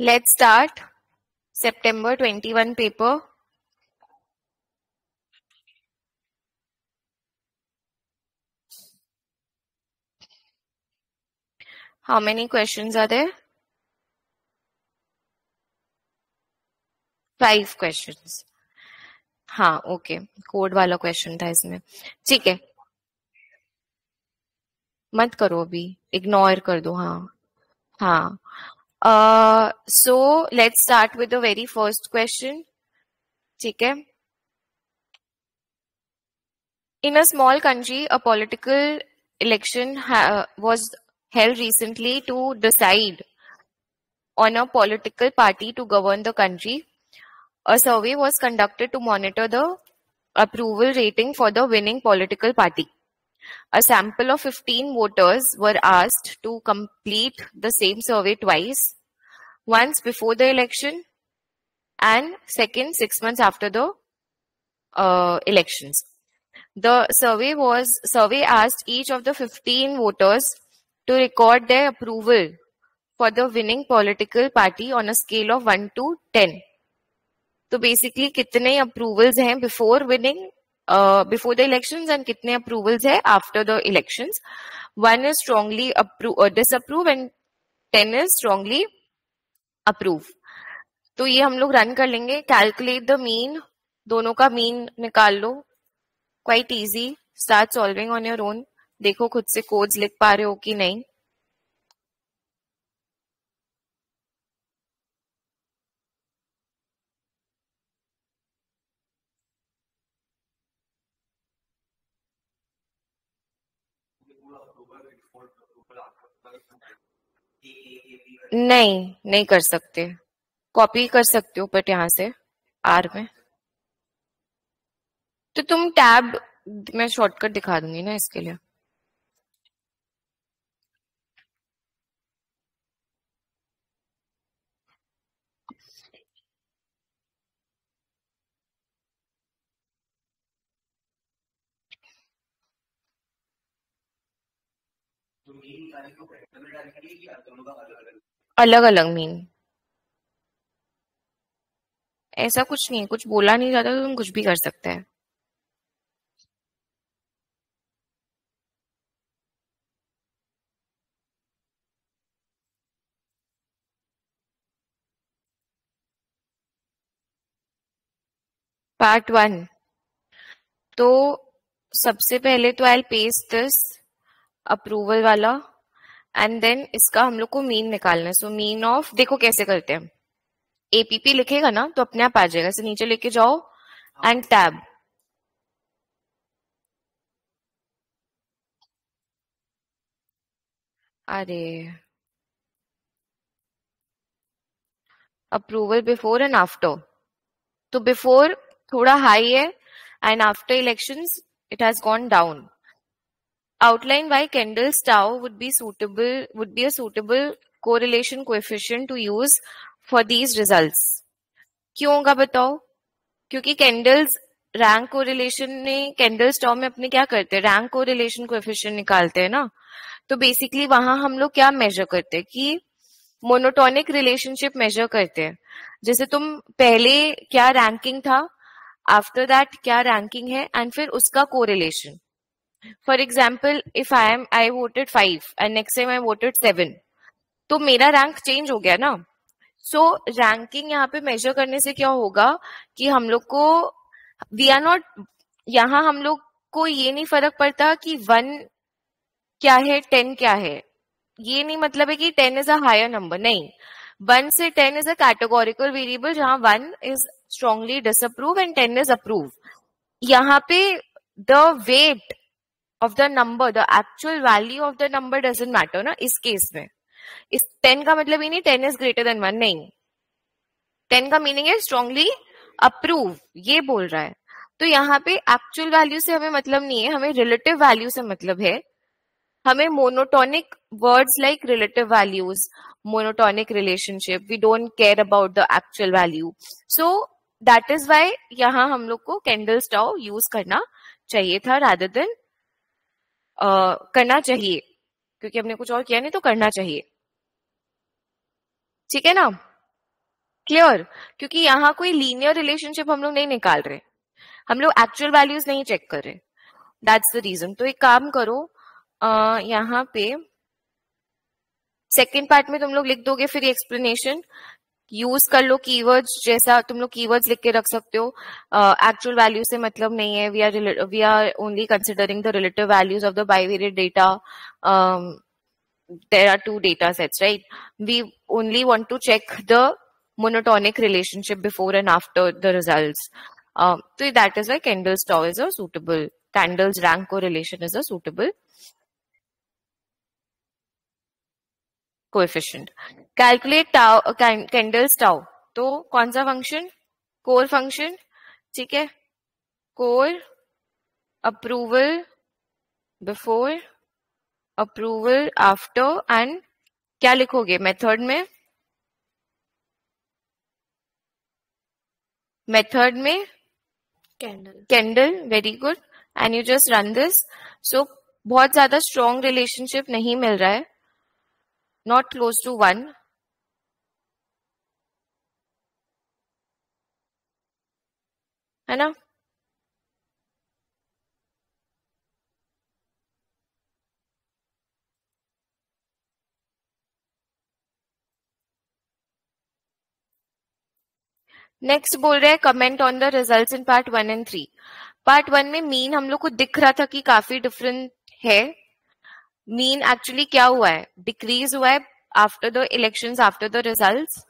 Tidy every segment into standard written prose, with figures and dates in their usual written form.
Let's start September 21 paper. How many questions are there? 5 questions. हाँ, okay, code वाला question था इसमें, ठीक है, मत करो अभी, इग्नोर कर दो. हाँ, so let's start with the very first question. ठीक है. In a small country a political election was held recently to decide on a political party to govern the country. A survey was conducted to monitor the approval rating for the winning political party. A sample of 15 voters were asked to complete the same survey twice, once before the election and second 6 months after the elections. The survey asked each of the 15 voters to record their approval for the winning political party on a scale of 1 to 10. So basically, कितने approvals हैं before winning, before the elections, and कितने approvals हैं after the elections. 1 is strongly approve or disapprove, and 10 is strongly approve. तो ये हम लोग run कर लेंगे. Calculate the mean. दोनों का mean निकाल लो. Quite easy. Start solving on your own. देखो खुद से कोड्स लिख पा रहे हो कि नहीं. नहीं कर सकते. कॉपी कर सकते हो बट यहां से आर में. तो तुम टैब में शॉर्टकट दिखा दूंगी ना इसके लिए. अलग अलग मीन ऐसा कुछ नहीं है. कुछ बोला नहीं जाता तो तुम कुछ भी कर सकते हैं. पार्ट 1. तो सबसे पहले तो आई पेस्ट दिस अप्रूवल वाला एंड देन इसका हम लोग को मीन निकालना है. सो मीन ऑफ, देखो कैसे करते हैं. एपीपी लिखेगा ना तो अपने आप आ जाएगा. इसे नीचे लेके जाओ एंड टैब. अरे अप्रूवल बिफोर एंड आफ्टर. तो बिफोर थोड़ा हाई है and after elections it has gone down. Outline why Kendall's tau would be a suitable correlation coefficient to use for these results. क्यों होगा बताओ? क्योंकि Kendall's rank correlation ने Kendall's tau में अपने क्या करते हैं, rank correlation coefficient निकालते हैं ना. तो basically वहां हम लोग क्या measure करते हैं कि monotonic relationship measure करते हैं. जैसे तुम पहले क्या ranking था, after that क्या ranking है and फिर उसका correlation. For example, if I voted 5 and next time I voted 7, तो मेरा rank change हो गया ना. So ranking यहाँ पे measure करने से क्या होगा कि हम लोग को यहाँ हम लोग को ये नहीं फर्क पड़ता कि 1 क्या है 10 क्या है. ये नहीं मतलब है कि 10 is a higher number. नहीं, 1 से 10 is a categorical variable जहाँ 1 is strongly disapprove and 10 is approve. यहाँ पे the weight of the number, the actual value of the number doesn't matter ना. इस केस में इस 10 का मतलब ही नहीं 10 is greater than 1. नहीं, 10 का मीनिंग है strongly approve, ये बोल रहा है. तो यहाँ पे actual value से हमें मतलब नहीं है, हमें relative value से मतलब है. हमें monotonic words like relative values, monotonic relationship, we don't care about the actual value. So that is why यहाँ हम लोग को Kendall's tau use करना चाहिए था rather than करना चाहिए, क्योंकि हमने कुछ और किया नहीं तो करना चाहिए. ठीक है ना. क्लियर, क्योंकि यहाँ कोई लीनियर रिलेशनशिप हम लोग नहीं निकाल रहे, हम लोग एक्चुअल वैल्यूज नहीं चेक कर रहे, दैट्स द रीजन। तो एक काम करो, यहाँ पे सेकेंड पार्ट में तुम लोग लिख दोगे फिर एक्सप्लेनेशन, यूज कर लो कीवर्ड्स, जैसा तुम लोग कीवर्ड्स लिख के रख सकते हो, एक्चुअल वैल्यू से मतलब नहीं है, we are only considering the relative values of the bivariate data, there are two data sets, right? We only want to check the monotonic relationship before and after the results. So that is why Kendall's tau is a suitable, Kendall's rank correlation is a suitable coefficient. Calculate tau, Kendall's tau. So, कौन सा function? Core function, ठीक है? Core approval before, approval after and क्या लिखोगे method में? Method में Kendall, very good, and you just run this. So बहुत ज्यादा स्ट्रॉन्ग रिलेशनशिप नहीं मिल रहा है, नॉट क्लोज टू वन, है ना? नेक्स्ट बोल रहे हैं comment on the results in part one and three. Part one में मीन हम लोग को दिख रहा था कि काफी डिफरेंट है, मीन एक्चुअली क्या हुआ है, डिक्रीज हुआ है after the elections, after the results,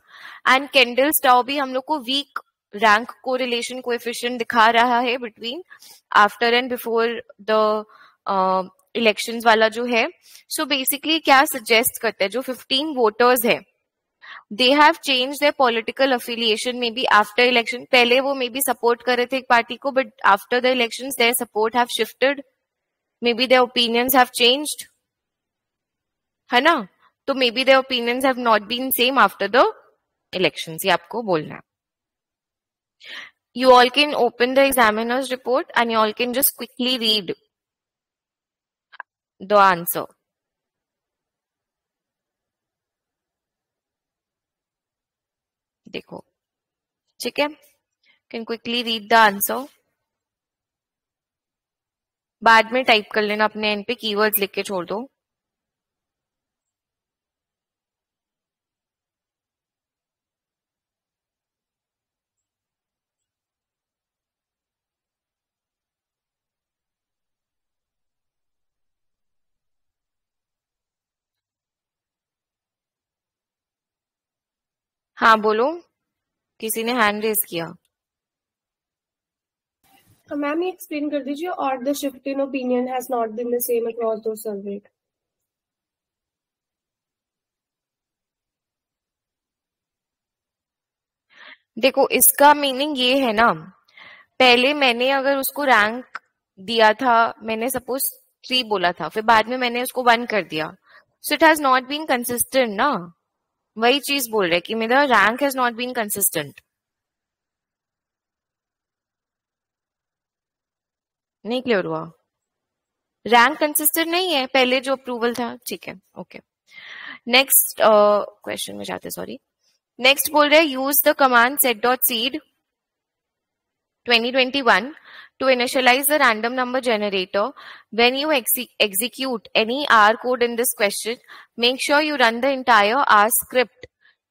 and Kendall's tau भी हम लोग को वीक रैंक कोरिलेशन कोएफिशिएंट दिखा रहा है between after and before the elections वाला जो है। सो बेसिकली क्या सजेस्ट करते हैं, जो 15 वोटर्स है they have changed their political affiliation maybe after election, पहले वो maybe support कर रहे थे एक पार्टी को, but after the elections their support have shifted, maybe their opinions have changed, है ना? तो maybe their opinions have not been same after the elections, ये आपको बोलना है। You all can open the examiner's report and you all can just quickly read the answer. देखो, ठीक है, can quickly read the answer, बाद में type कर लेना अपने एंड पे, कीवर्ड्स लिख के छोड़ दो। हाँ बोलो, किसी ने हैंड रेज किया। मैम ये एक्सप्लेन कर दीजिए, और the shift in opinion has not been the same across दो सर्वे। देखो इसका मीनिंग ये है ना, पहले मैंने अगर उसको रैंक दिया था, मैंने सपोज 3 बोला था, फिर बाद में मैंने उसको 1 कर दिया, so it has not been consistent ना, वही चीज बोल रहे हैं कि मेरा rank has not been consistent. नहीं क्लियर हुआ, रैंक कंसिस्टेंट नहीं है, पहले जो अप्रूवल था, ठीक है, ओके। नेक्स्ट क्वेश्चन में जाते, सॉरी, नेक्स्ट बोल रहे हैं use the command set dot seed 2021 to initialize the random number generator. When you execute any R code in this question, make sure you run the entire R script,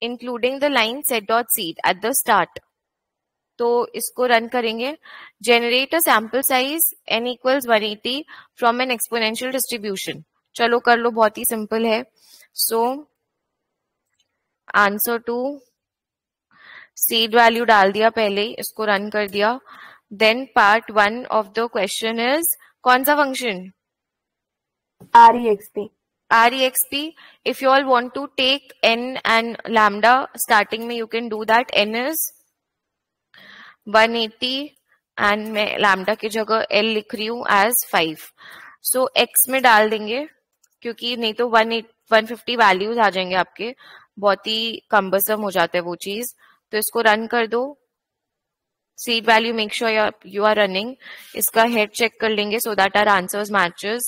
including the line set.seed at the start. तो इसको run करेंगे, generate a sample size n equals 180 from an exponential distribution. चलो कर लो, बहुत ही simple है। So answer to seed value डाल दिया पहले ही, इसको रन कर दिया। Then part one of the question is कौन सा function? REXP. REXP. If you all want to take n and lambda, starting में you can do that. N is 180 and मैं lambda की जगह L लिख रही हूँ as 5. So x में डाल देंगे, क्योंकि नहीं तो 150 values आ जाएंगे आपके, बहुत ही cumbersome हो जाते हैं वो चीज। तो इसको रन कर दो, seed value make sure you are running, इसका हेड चेक कर लेंगे so that our answers matches.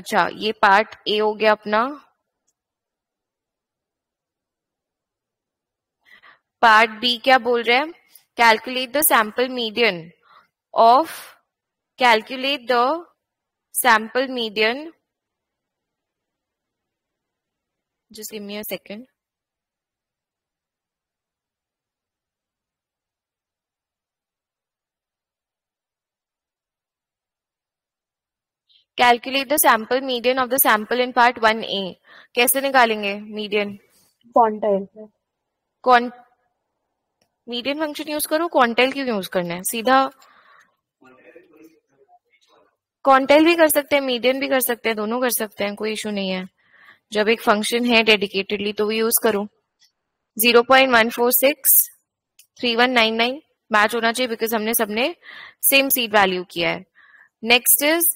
अच्छा, ये पार्ट ए हो गया अपना, पार्ट बी क्या बोल रहे हैं, calculate the sample median of just give me a second. Calculate the sample median of the sample in part 1A. कैसे निकालेंगे median? Quantile. Median function use करो, क्वांटाइल क्यों यूज करना है? सीधा क्वांटाइल भी कर सकते हैं, मीडियन भी कर सकते हैं, दोनों कर सकते हैं, कोई इशू नहीं है। जब एक फंक्शन है डेडिकेटेडली तो वो यूज करो। 0.1463199 मैच होना चाहिए बिकॉज हमने सबने सेम सीड वैल्यू किया है। Next is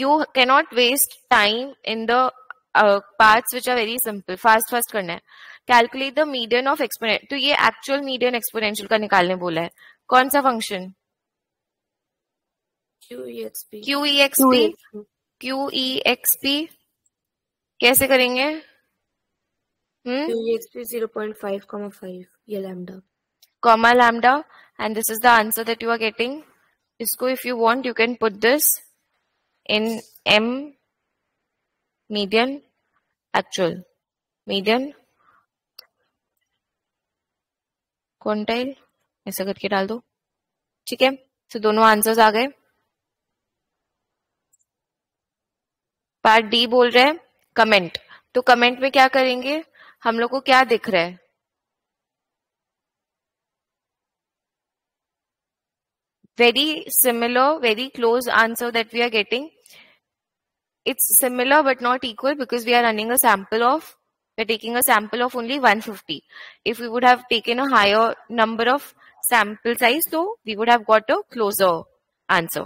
you cannot waste time in the parts which are very simple, fast करना है। Calculate the median of exponent, तो ये एक्चुअल मीडियन एक्सपोनेंशियल का निकालने बोला है। कौन सा फंक्शन? QEXP कैसे करेंगे? QEXP 0.5, 5 ये lambda comma lambda and this is the answer that you are getting. इसको if you want you can put this in m median actual median quantile ऐसा करके डाल दो, ठीक है। तो दोनों आंसर्स आ गए। पार्ट डी बोल रहे हैं कमेंट, तो कमेंट में क्या करेंगे, हम लोग को क्या दिख रहा है? Very similar, very close answer that we are getting. It's similar but not equal because we are running a sample of, we are taking a sample of only 150. If we would have taken a higher number of sample size, so we would have got a closer answer.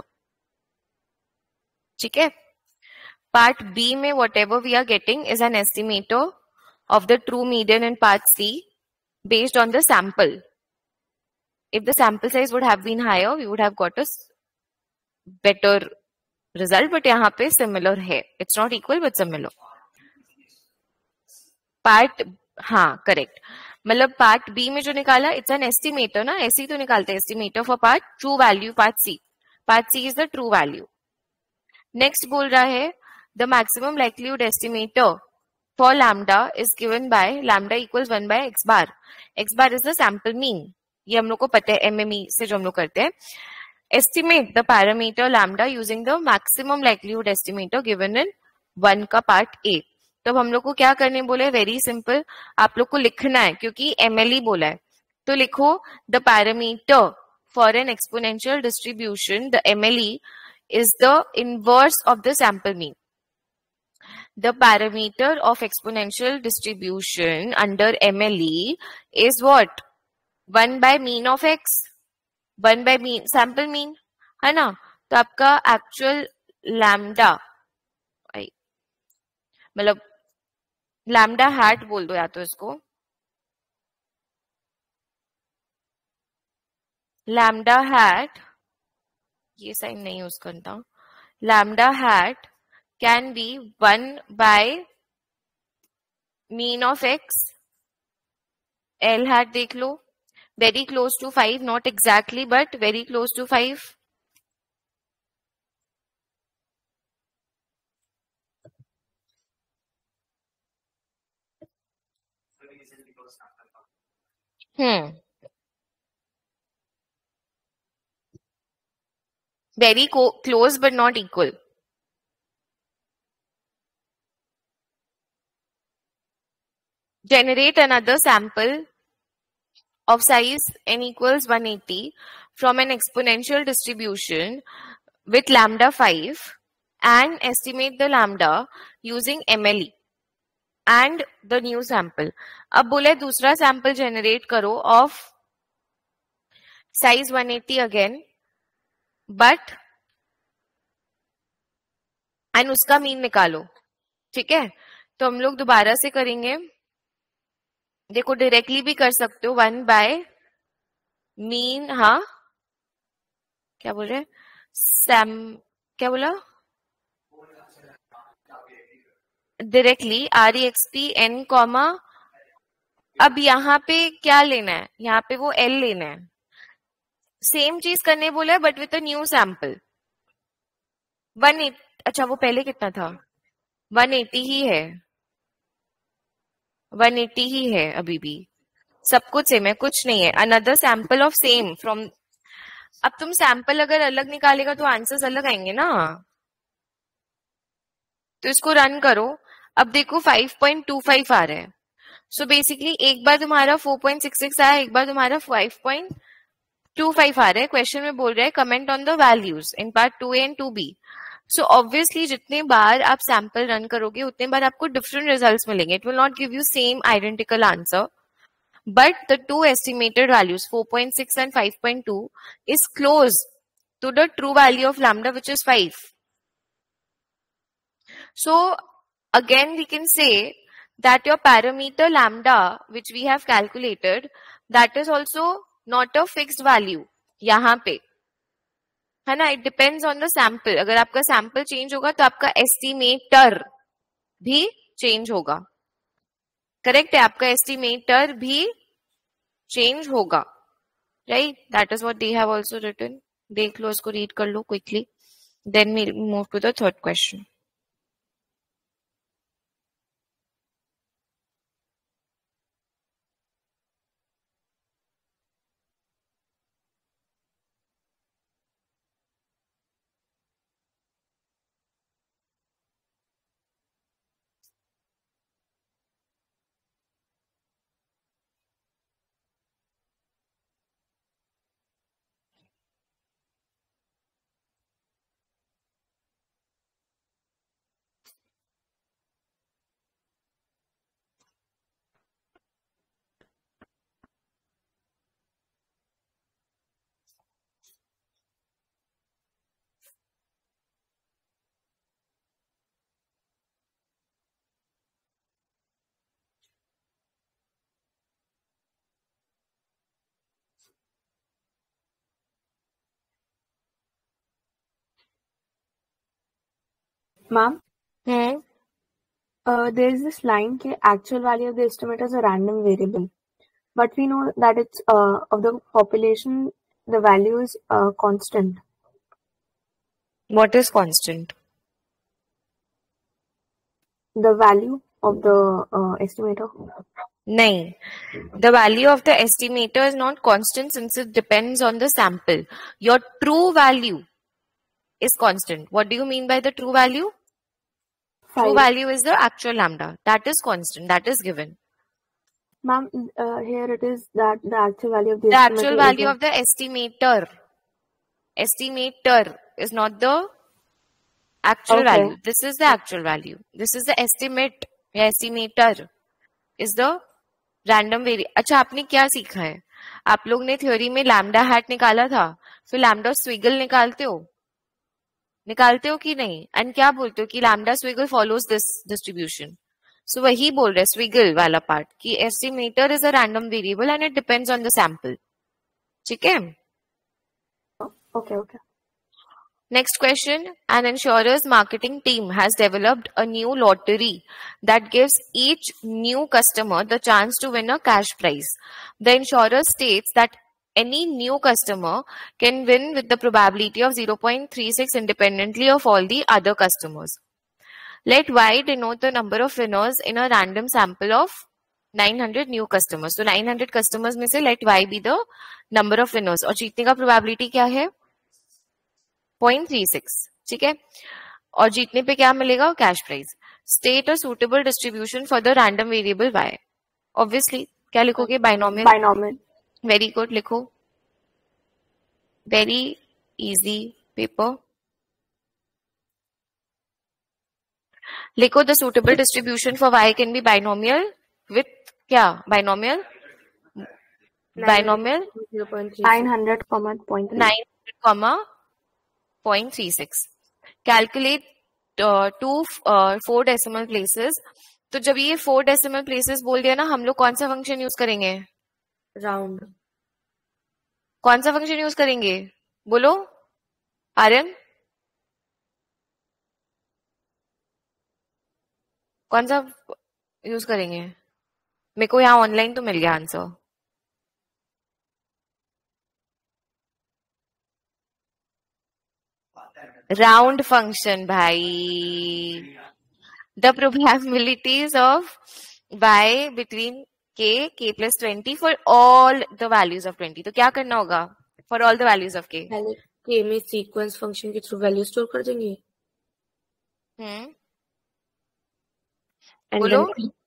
ठीक है? Part B में whatever we are getting is an estimator of the true median in part C based on the sample. If the sample size would have been higher, we would have got a better result. But यहाँ पे similar है. It's not equal but similar. Part हाँ correct, मतलब part B में जो निकाला it's an estimator ना, ऐसे ही तो निकालते हैं estimator for part true value part C. Part C is the true value. Next बोल रहा है the maximum likelihood estimator for lambda is given by lambda equals 1 by x bar. X bar is the sample mean, ये हम लोग को पता है MME से जो हम लोग करते हैं। Estimate the parameter lambda using the maximum likelihood estimator given in 1 का पार्ट ए। तब हम लोग को क्या करने बोले? वेरी सिंपल, आप लोग को लिखना है क्योंकि MLE बोला है, तो लिखो the parameter for an exponential distribution the MLE is the inverse of the sample mean. The parameter of exponential distribution under MLE is what? 1 by mean of x, 1 by mean sample mean, है ना। तो आपका actual lambda, मतलब lambda hat बोल दो या तो इसको लैम्डा हैट, ये साइन नहीं यूज करता, lambda hat can be 1 by mean of x. L hat देख लो, very close to 5, not exactly but very close to 5। Hmm. Very close but not equal. Generate another sample of size n equals 180 from an exponential distribution with lambda 5 and estimate the lambda using MLE and the new sample. अब बोले दूसरा sample generate करो of size 180 again but and उसका मीन निकालो, ठीक है। तो हम लोग दोबारा से करेंगे, देखो डायरेक्टली भी कर सकते हो 1 बाय मीन, हाँ क्या बोल रहे सैम, क्या बोला डायरेक्टली REXP n, अब यहाँ पे क्या लेना है, यहाँ पे वो L लेना है, सेम चीज करने बोला है but with a new sample 180। अच्छा वो पहले कितना था, 180 ही है, 180 ही है अभी भी, सब कुछ सेम है, कुछ नहीं है। Another sample of same from, अब तुम सैंपल अगर अलग निकालेगा तो आंसर्स अलग आएंगे ना, तो इसको रन करो। अब देखो 5.25 आ रहा है। सो बेसिकली एक बार तुम्हारा 4.66 आया, एक बार तुम्हारा 5.25 आ रहा है। क्वेश्चन में बोल रहा है comment on the values in part 2A and 2B। So obviously जितने बार आप सैंपल रन करोगे उतने बार आपको डिफरेंट रिजल्ट्स मिलेंगे। It will not give you same identical answer, but the two estimated values 4.6 and 5.2 is close to the true value of lambda, which is 5. So again we can say that your parameter lambda, which we have calculated, that is also not a fixed value. यहाँ पे है ना, it depends on the sample. अगर आपका sample change होगा तो आपका estimator भी change होगा, करेक्ट है, आपका एस्टिमेटर भी चेंज होगा, right, that is what they have also written. देख लो, इसको रीड कर लो quickly, then we move to the third question. Ma'am, there is this line कि actual value of the estimate is a random variable, but we know that it's of the population the value is constant. What is constant? The value of the estimator. No, the value of the estimator is not constant since it depends on the sample. Your true value is constant. What do you mean by the true value? Five. True value is the actual lambda. That is constant. That is given. Ma'am, here it is that the actual value of the actual value of the estimator. Estimator is not the actual value. This is the actual value. This is the estimate. Estimator is the random variable. अच्छा आपने क्या सीखा है? आप लोग ने theory में lambda hat निकाला था, फिर लैम्डा स्विगल निकालते हो, निकालते हो कि नहीं, एंड क्या बोलते हो कि lambda स्विगल follows this distribution. So वही बोल रहे स्विगल वाला पार्ट कि estimator is a random variable and it depends on the sample. ठीक है, okay okay. Next question, an insurance marketing team has developed a new lottery that gives each new customer the chance to win a cash prize. The insurer states that any new customer can win with the probability of 0.36 independently of all the other customers. Let Y denote the number of winners in a random sample of 900 new customers. So 900 customers में से let Y be the number of winners. और जीतने का probability क्या है? 0.36. ठीक है, और जीतने पे क्या मिलेगा? Cash prize. State a suitable distribution for the random variable Y. Obviously क्या लिखोगे? Binomial. Binomial. वेरी गुड, लिखो, वेरी इजी पेपर। लिखो the suitable distribution for Y can be binomial with क्या? Binomial, binomial 900, 0.36। Calculate 2 4 decimal places. तो जब ये 4 decimal places बोल दिया ना, हम लोग कौन सा फंक्शन यूज करेंगे? राउंड। कौन सा फंक्शन यूज करेंगे बोलो आर्यन? कौन सा यूज करेंगे? मेरे को यहाँ ऑनलाइन तो मिल गया आंसर। राउंड फंक्शन भाई, the probabilities of by between k plus 20 for all the values of 20। तो क्या करना होगा for all the values of k? k में सीक्वेंस फंक्शन के थ्रू वैल्यू स्टोर कर देंगे। बोलो,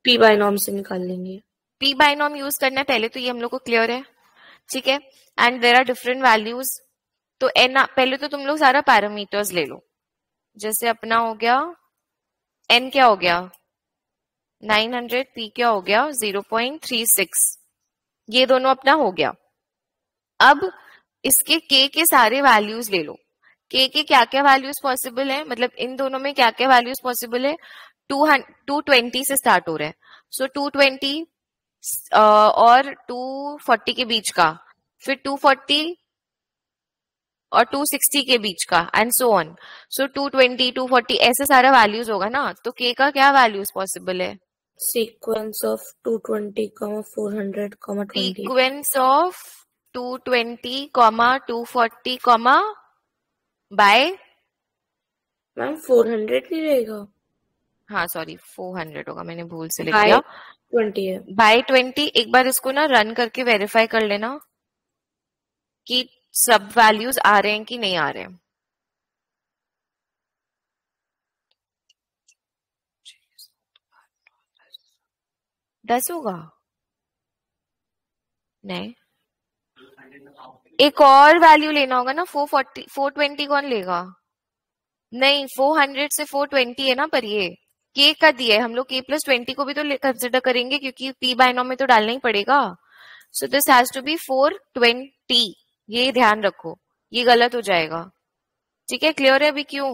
p बाइनॉम से निकाल लेंगे। p बाइनॉम यूज करना है पहले, तो ये हम लोग को क्लियर है, ठीक है। And there are different values, तो n पहले तो तुम लोग सारा पैरामीटर्स ले लो। जैसे अपना हो गया n क्या हो गया 900, p क्या हो गया 0.36, ये दोनों अपना हो गया। अब इसके k के सारे वैल्यूज ले लो। k के क्या क्या वैल्यूज पॉसिबल है, मतलब इन दोनों में क्या क्या वैल्यूज पॉसिबल है। 220 से स्टार्ट हो रहा है, सो 220 और 240 के बीच का, फिर 240 और 260 के बीच का, एंड सो ऑन। सो 220 240 ऐसे सारा वैल्यूज होगा ना। तो k का क्या वैल्यूज पॉसिबल है? Sequence of 220,400,20, sequence of 220,240, by ma'am 400 नहीं रहेगा, हाँ सॉरी 400 होगा, मैंने भूल से लिख दिया, 20 है बाय 20। एक बार इसको ना रन करके वेरीफाई कर लेना कि सब वैल्यूज आ रहे हैं कि नहीं आ रहे हैं। दस होगा नहीं, एक और वैल्यू लेना होगा ना। 440 420 कौन लेगा? नहीं, 400 से 420 है ना, पर ये k का दिया है। हम लोग k प्लस 20 को भी तो कंसिडर करेंगे, क्योंकि p बाइनोम में तो डालना ही पड़ेगा। So this has to be 420, ये ध्यान रखो, ये गलत हो जाएगा, ठीक है। क्लियर है अभी क्यों?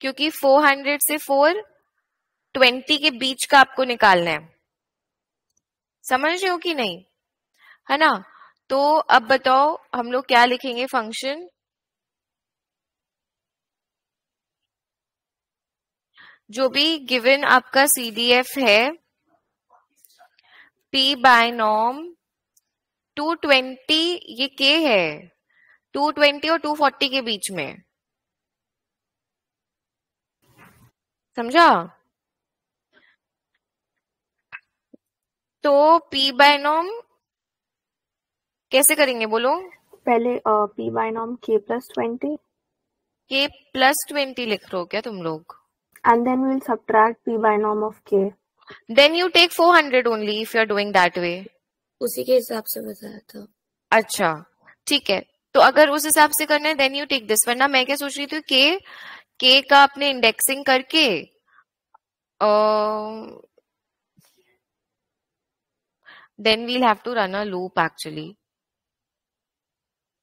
क्योंकि 400 से 420 के बीच का आपको निकालना है, समझ रहे हो कि नहीं, है ना। तो अब बताओ हम लोग क्या लिखेंगे फंक्शन, जो भी गिवन आपका CDF है। p बाइनॉम 220, ये k है, 220 और 240 के बीच में, समझा। तो p बाइनॉम कैसे करेंगे बोलो? पहले p बाइनॉम k प्लस 20 लिख रहे हो क्या तुम लोग? And then we'll subtract p binom of k. Then you take 400 only if you are doing that way. उसी के हिसाब से बताया था। अच्छा ठीक है, तो अगर उस हिसाब से करना है then you take this, वरना मैं क्या सोच रही थी k का अपने इंडेक्सिंग करके then we'll have to run a loop actually.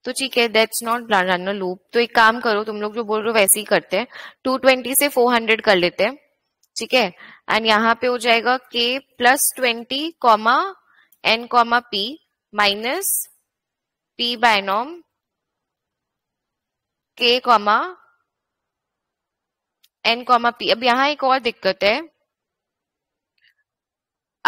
तो ठीक है, that's not run a loop। तो एक काम करो, तुम लोग जो बोल रहे हो वैसे ही करते हैं, 220 से 400 कर लेते हैं, ठीक है। एंड यहाँ पे हो जाएगा k plus 20 comma n comma p minus p binom k comma n comma p। अब यहाँ एक और दिक्कत है,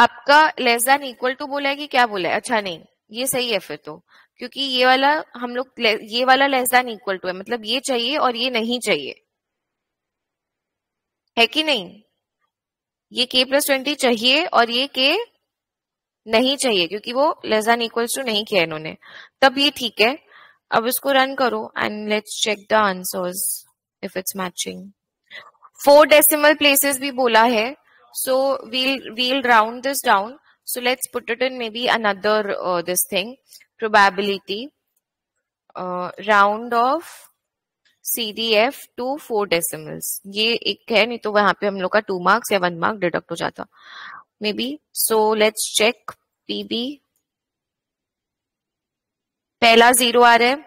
आपका लेस देन इक्वल टू बोला है कि क्या बोला है? अच्छा नहीं, ये सही है फिर तो, क्योंकि ये वाला हम लोग ये वाला लेस देन इक्वल टू है, मतलब ये चाहिए और ये नहीं चाहिए, है कि नहीं। ये k प्लस 20 चाहिए और ये k नहीं चाहिए, क्योंकि वो लेस देन इक्वल टू नहीं किया इन्होंने, तब ये ठीक है। अब इसको रन करो and let's check the answers if it's matching. 4 decimal places भी बोला है, so we'll round this down, so let's put it in may be another this thing, probability round of CDF to 4 decimals। ये एक है, नहीं तो वहां पे हम लोग का 2 मार्क्स या 1 मार्क डिडक्ट हो जाता may be. So let's check PB, पहला 0 आ रहा है,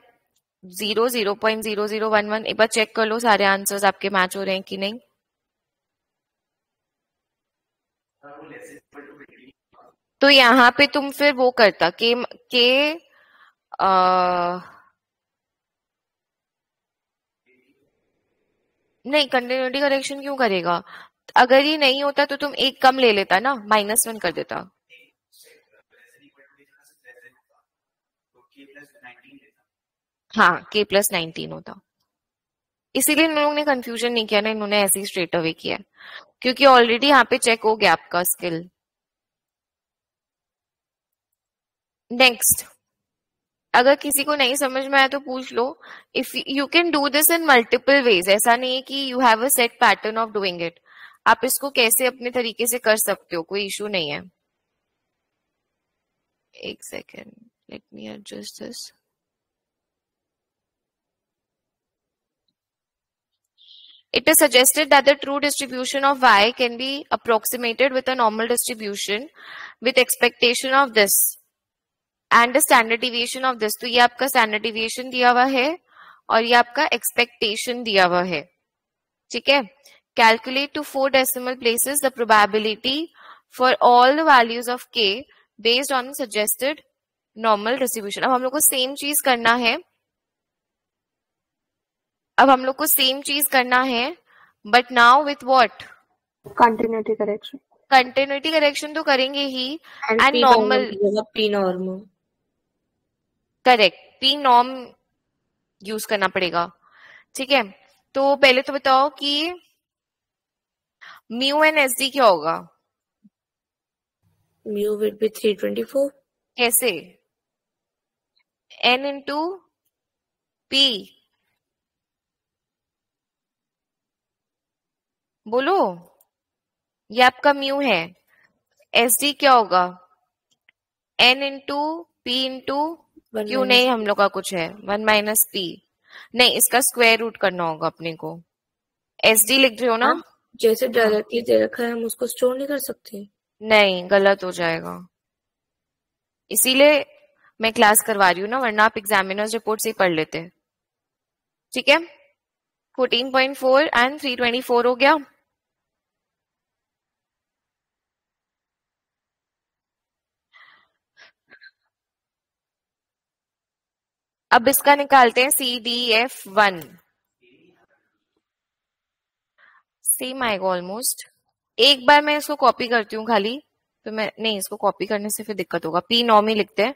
0 0.0011। एक बार चेक कर लो सारे आंसर्स आपके मैच हो रहे हैं कि नहीं। तो यहाँ पे तुम फिर वो करता नहीं, कंटिन्यूटी करेक्शन क्यों करेगा? अगर ये नहीं होता तो तुम एक कम ले लेता ना, -1 कर देता, हाँ k+19 होता, इसीलिए इन लोगों ने कंफ्यूजन नहीं किया ना, इन्होंने ऐसे ही स्ट्रेट अवे किया क्योंकि ऑलरेडी यहाँ पे चेक हो गया आपका स्किल। नेक्स्ट, अगर किसी को नहीं समझ में आया तो पूछ लो। If you can do this in multiple ways, ऐसा नहीं है कि you have a set pattern of doing it, आप इसको कैसे अपने तरीके से कर सकते हो, कोई इश्यू नहीं है। एक second, let me adjust this. It is suggested that the true distribution of y can be approximated with a normal distribution with expectation of this and the standard deviation of this. तो ये आपका standard deviation दिया हुआ है और ये आपका expectation दिया हुआ है, ठीक है। Calculate to 4 decimal places the probability for all the values of k based on suggested normal distribution. अब हम लोग को सेम चीज करना है, but now with what, continuity correction. Continuity correction तो करेंगे ही, and normal P norm, correct, P norm use करना पड़ेगा, ठीक है। तो पहले तो बताओ कि म्यू एंड एस डी क्या होगा। म्यू विल बी 324, कैसे, एन इंटू पी, बोलो, ये आपका म्यू है। एस डी क्या होगा, N into P into Q, नहीं हम लोग का कुछ है 1 - p, नहीं इसका स्क्वायर रूट करना होगा अपने को। एस डी लिख रहे हो ना, जैसे डायरेक्टली दे रखा है हम उसको स्टोर नहीं कर सकते, नहीं गलत हो जाएगा, इसीलिए मैं क्लास करवा रही हूँ ना, वरना आप एग्जामिनर्स रिपोर्ट से ही पढ़ लेते, ठीक है। 14.4 एंड 324 हो गया। अब इसका निकालते हैं CDF1, सेम आएगा ऑलमोस्ट। एक बार मैं इसको कॉपी करती हूँ खाली, तो मैं नहीं, इसको कॉपी करने से फिर दिक्कत होगा। पी नॉर्म ही लिखते हैं।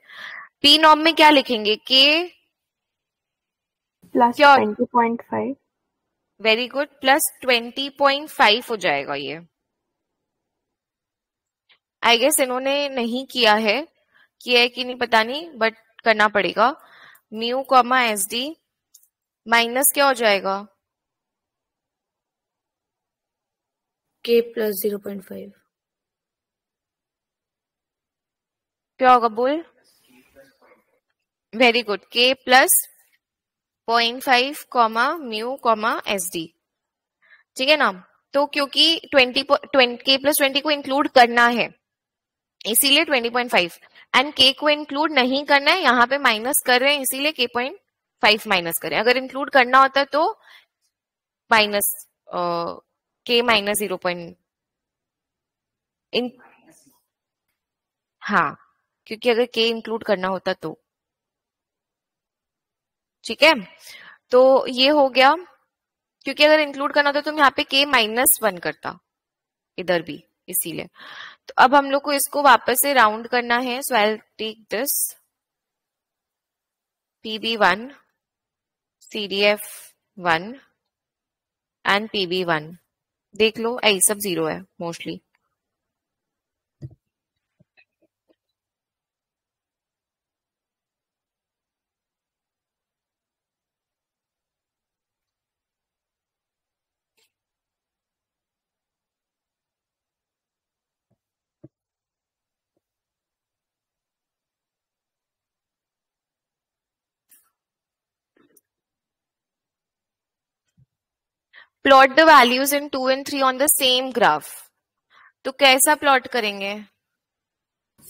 पी नॉर्म में क्या लिखेंगे, K plus 20.5, very good, plus 20.5 हो जाएगा ये। आई गेस इन्होंने नहीं किया है, किया है कि नहीं पता नहीं, बट करना पड़ेगा। Mu comma S D minus क्या हो जाएगा, के प्लस 0.5, क्या होगा बोल, very good, K plus 0.5 comma mu comma S D, ठीक है ना। तो क्योंकि 20 के प्लस 20 को इंक्लूड करना है, इसीलिए 20.5, एंड के को इंक्लूड नहीं करना है, यहाँ पे माइनस कर रहे हैं, इसीलिए k.5 माइनस करें। अगर इंक्लूड करना होता तो माइनस के माइनस 0.5, हाँ, क्योंकि अगर k इंक्लूड करना होता तो, ठीक है। तो ये हो गया, क्योंकि अगर इंक्लूड करना होता तो तुम यहाँ पे k-1 करता इधर भी, इसीलिए। तो अब हम लोग को इसको वापस से राउंड करना है, so I will take this PB1 CDF1 and PB1, देख लो ये सब 0 है mostly. Plot the values in 2 and 3 on the same graph. तो कैसा प्लॉट करेंगे,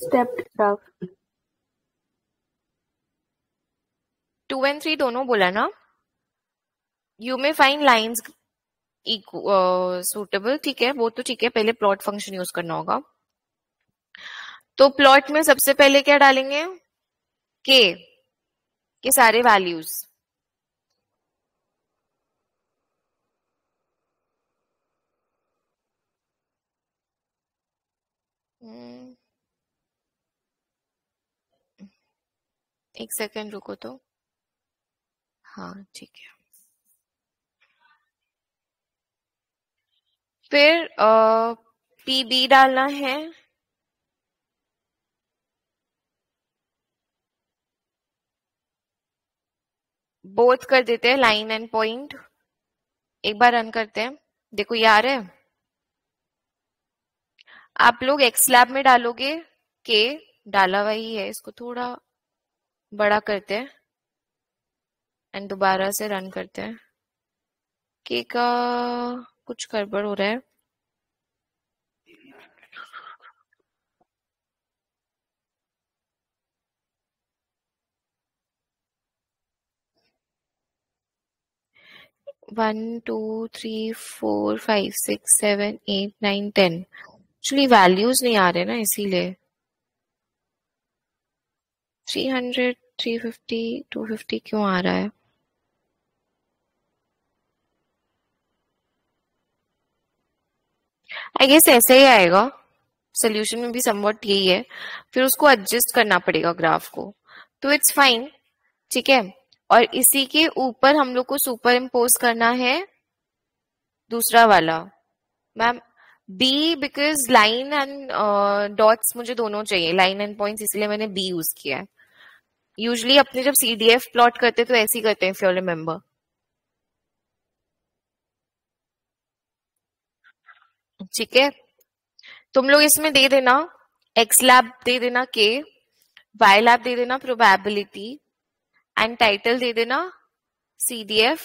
स्टेप ग्राफ। 2 and 3 दोनों बोला ना, you may find lines suitable, ठीक है वो तो ठीक है, पहले प्लॉट फंक्शन यूज करना होगा। तो प्लॉट में सबसे पहले क्या डालेंगे, के सारे वैल्यूज, एक सेकेंड रुको, तो हाँ ठीक है। फिर पीबी डालना है, बोथ कर देते हैं लाइन एंड पॉइंट। एक बार रन करते हैं, देखो ये आ रहा है। आप लोग एक्स लैब में डालोगे, के डाला वही है, इसको थोड़ा बड़ा करते हैं एंड दोबारा से रन करते हैं। के का कुछ गड़बड़ हो रहा है, one two three four five six seven eight nine 10, actually values नहीं आ रहे ना, इसीलिए 300 350 250 क्यों आ रहा है। आई गेस ऐसे ही आएगा, सोल्यूशन में भी समवट यही है। फिर उसको एडजस्ट करना पड़ेगा ग्राफ को, तो इट्स फाइन, ठीक है। और इसी के ऊपर हम लोग को सुपर इम्पोज करना है दूसरा वाला ma'am B, because line and dots मुझे दोनों चाहिए, लाइन एंड पॉइंट्स, इसलिए मैंने बी यूज किया है। यूजुअली अपने जब सीडीएफ प्लॉट करते हैं तो ऐसे ही करते हैं, इफ यू रिमेम्बर। ठीक है, तुम लोग इसमें दे देना एक्स लैब, दे देना के, वाई लैब दे देना प्रोबेबिलिटी, एंड टाइटल दे देना सीडीएफ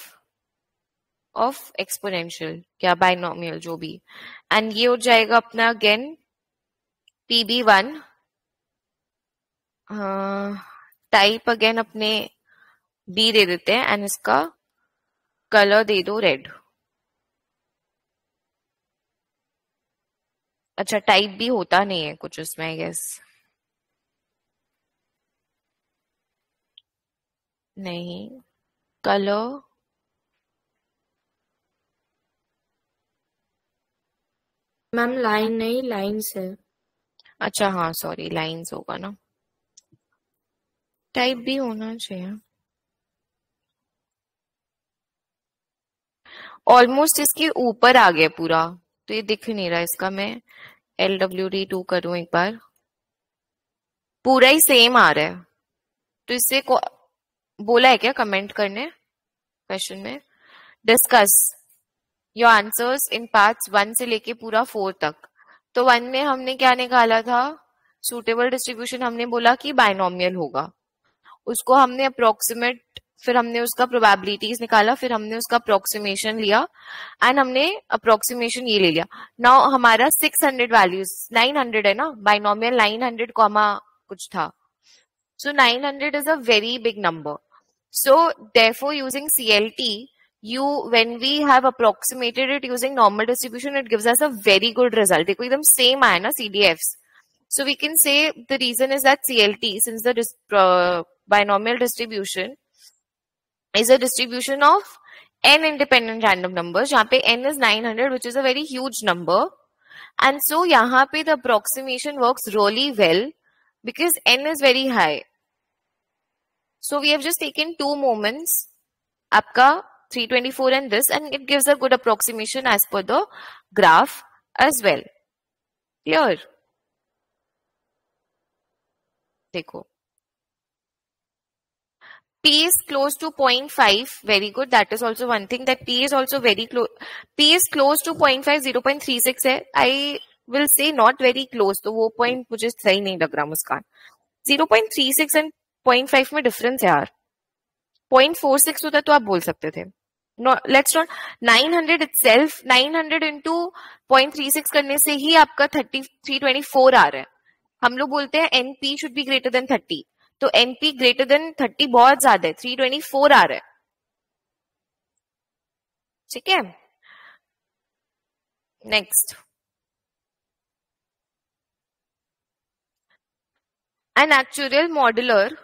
ऑफ एक्सपोनेंशियल या बाइनोमियल जो भी। एंड ये हो जाएगा अपना again PB one, type again अपने बी दे देते हैं, एंड इसका कलर दे दो रेड। अच्छा टाइप भी होता नहीं है कुछ उसमें आई गेस, नहीं कलर मैम लाइन नहीं, लाइन्स है। अच्छा हाँ सॉरी, लाइन्स होगा ना, टाइप भी होना चाहिए। ऑलमोस्ट इसके ऊपर आ गया पूरा, तो ये दिख नहीं रहा इसका। मैं LWD2 करूं एक बार, पूरा ही सेम आ रहा है। तो इससे बोला है क्या कमेंट करने क्वेश्चन में, discuss your answers in parts 1 से लेके पूरा 4 तक। तो 1 में हमने क्या निकाला था, सूटेबल डिस्ट्रीब्यूशन, हमने बोला कि बाइनोमियल होगा, उसको हमने अप्रोक्सीमेट, फिर हमने उसका प्रोबेबिलिटीज निकाला, फिर हमने उसका अप्रोक्सीमेशन लिया, एंड हमने अप्रोक्सीमेशन ये ले लिया। नाउ हमारा 600 वैल्यूज, 900 है ना, बाइनोमियल 900 कॉमा कुछ था, so 900 is a very big number. So therefore using CLT, you when we have approximated it using normal distribution, it gives us a very good result. देखो एकदम सेम आया ना CDFs, so we can say the reason is that CLT, since the binomial distribution is a distribution of n independent random numbers, यहाँ पे n is 900, which is a very huge number, and so यहाँ पे the approximation works really well because n is very high. So we have just taken two moments, आपका 324 and this, and it gives a good approximation as per the graph as well. Clear? देखो P is close to 0.5. Very good. That is also one thing that P is also very close. P is close to 0.5. 0.36 है. I will say not very close. तो वो point मुझे सही नहीं लग रहा मुस्कान. 0.36 and 0.5 में difference है यार. 0.46 होता तो आप बोल सकते थे. No, let's not. 900 itself. 900 into 0.36 करने से ही आपका 324 आ रहा है. हम लोग बोलते हैं NP should be greater than 30. तो NP ग्रेटर देन 30 बहुत ज्यादा है, 324 आ रहा है, ठीक है। Next, an actuarial modeller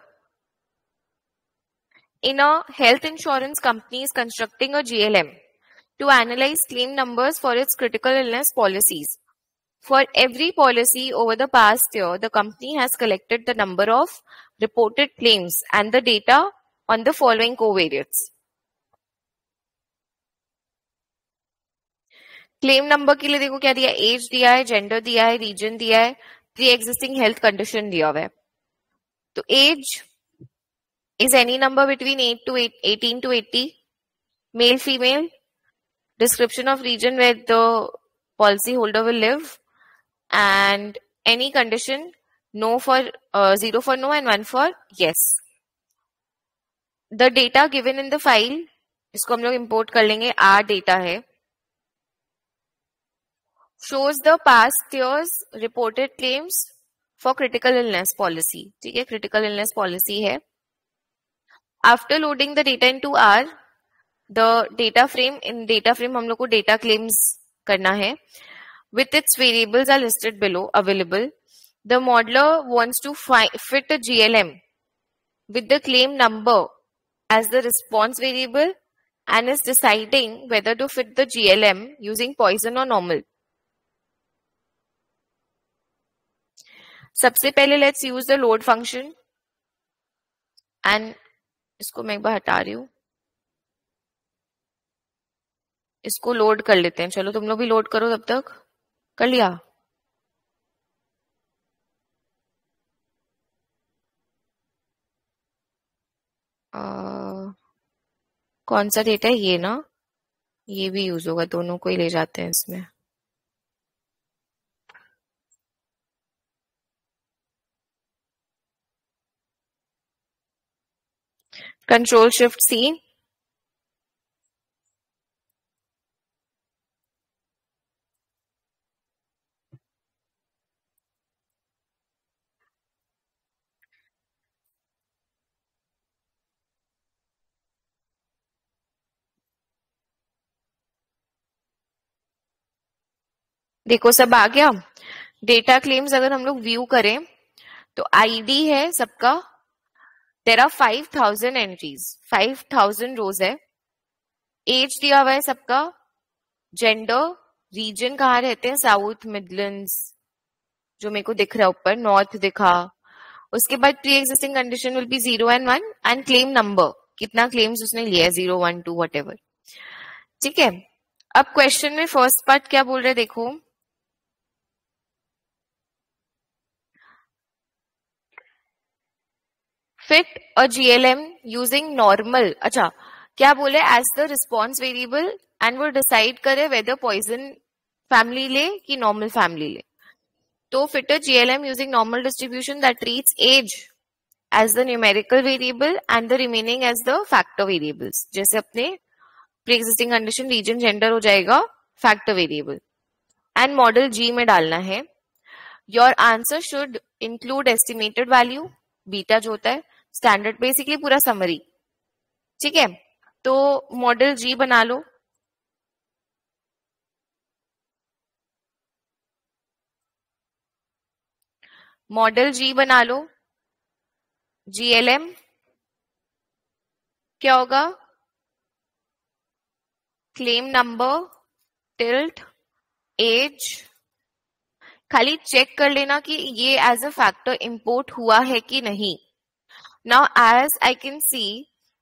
in a health insurance company is constructing a GLM to analyse claim numbers for its critical illness policies. For every policy over the past year, the company has collected the number of reported claims and the data on the following covariates. Claim number के लिए देखो क्या दिया है, age दिया है, gender दिया है, रीजन दिया है, प्री एग्जिस्टिंग हेल्थ कंडीशन दिया हुआ है. तो age is any number between 18 to 80, male female. Description of region where the policy holder will live and any condition, no for 0 for no and 1 for yes. The data given in the file, इसको हम लोग import कर लेंगे. R data है. Shows the past years reported claims for critical illness policy. ठीक है, critical illness policy है. After loading the data into R, the data frame, in data frame हम लोग को data claims करना है. With its variables are listed below available. The modeler wants to fit a GLM with the claim number as the response variable and is deciding whether to fit the GLM using Poisson or normal. सबसे पहले let's use the load function and इसको मैं एक बार हटा रही हूँ, इसको load कर लेते हैं. चलो तुम लोग भी load करो, तब तक कर लिया. कौन सा डेटा है ये, ना ये भी यूज होगा, दोनों को ही ले जाते हैं इसमें. Control shift C. देखो सब आ गया. डेटा क्लेम्स अगर हम लोग व्यू करें तो आईडी है सबका. देयर आर 5000 एंट्रीज, 5000 रोज है. एज दिया हुआ है सबका, जेंडर, रीजन कहाँ रहते हैं, साउथ मिडलैंड्स जो मेरे को दिख रहा है ऊपर, नॉर्थ दिखा. उसके बाद pre existing condition will be 0 and 1 and claim number, कितना क्लेम्स उसने लिया है, 0, 1, 2 वट एवर. ठीक है, अब क्वेश्चन में फर्स्ट पार्ट क्या बोल रहे हैं देखो. Fit a GLM using normal. अच्छा क्या बोले, as the response variable and वो डिसाइड करे वेदर पॉइजन फैमिली ले कि नॉर्मल फैमिली ले. तो fit a GLM using normal distribution that treats age as the numerical variable and the remaining as the factor variables. जैसे अपने pre existing condition, region, gender हो जाएगा factor variable and model G में डालना है. Your answer should include estimated value, beta जो होता है स्टैंडर्ड, बेसिकली पूरा समरी. ठीक है, तो मॉडल जी बना लो. मॉडल जी बना लो. जीएलएम क्या होगा, क्लेम नंबर, टिल्ट, एज. खाली चेक कर लेना कि ये एज अ फैक्टर इंपोर्ट हुआ है कि नहीं. Now as I can see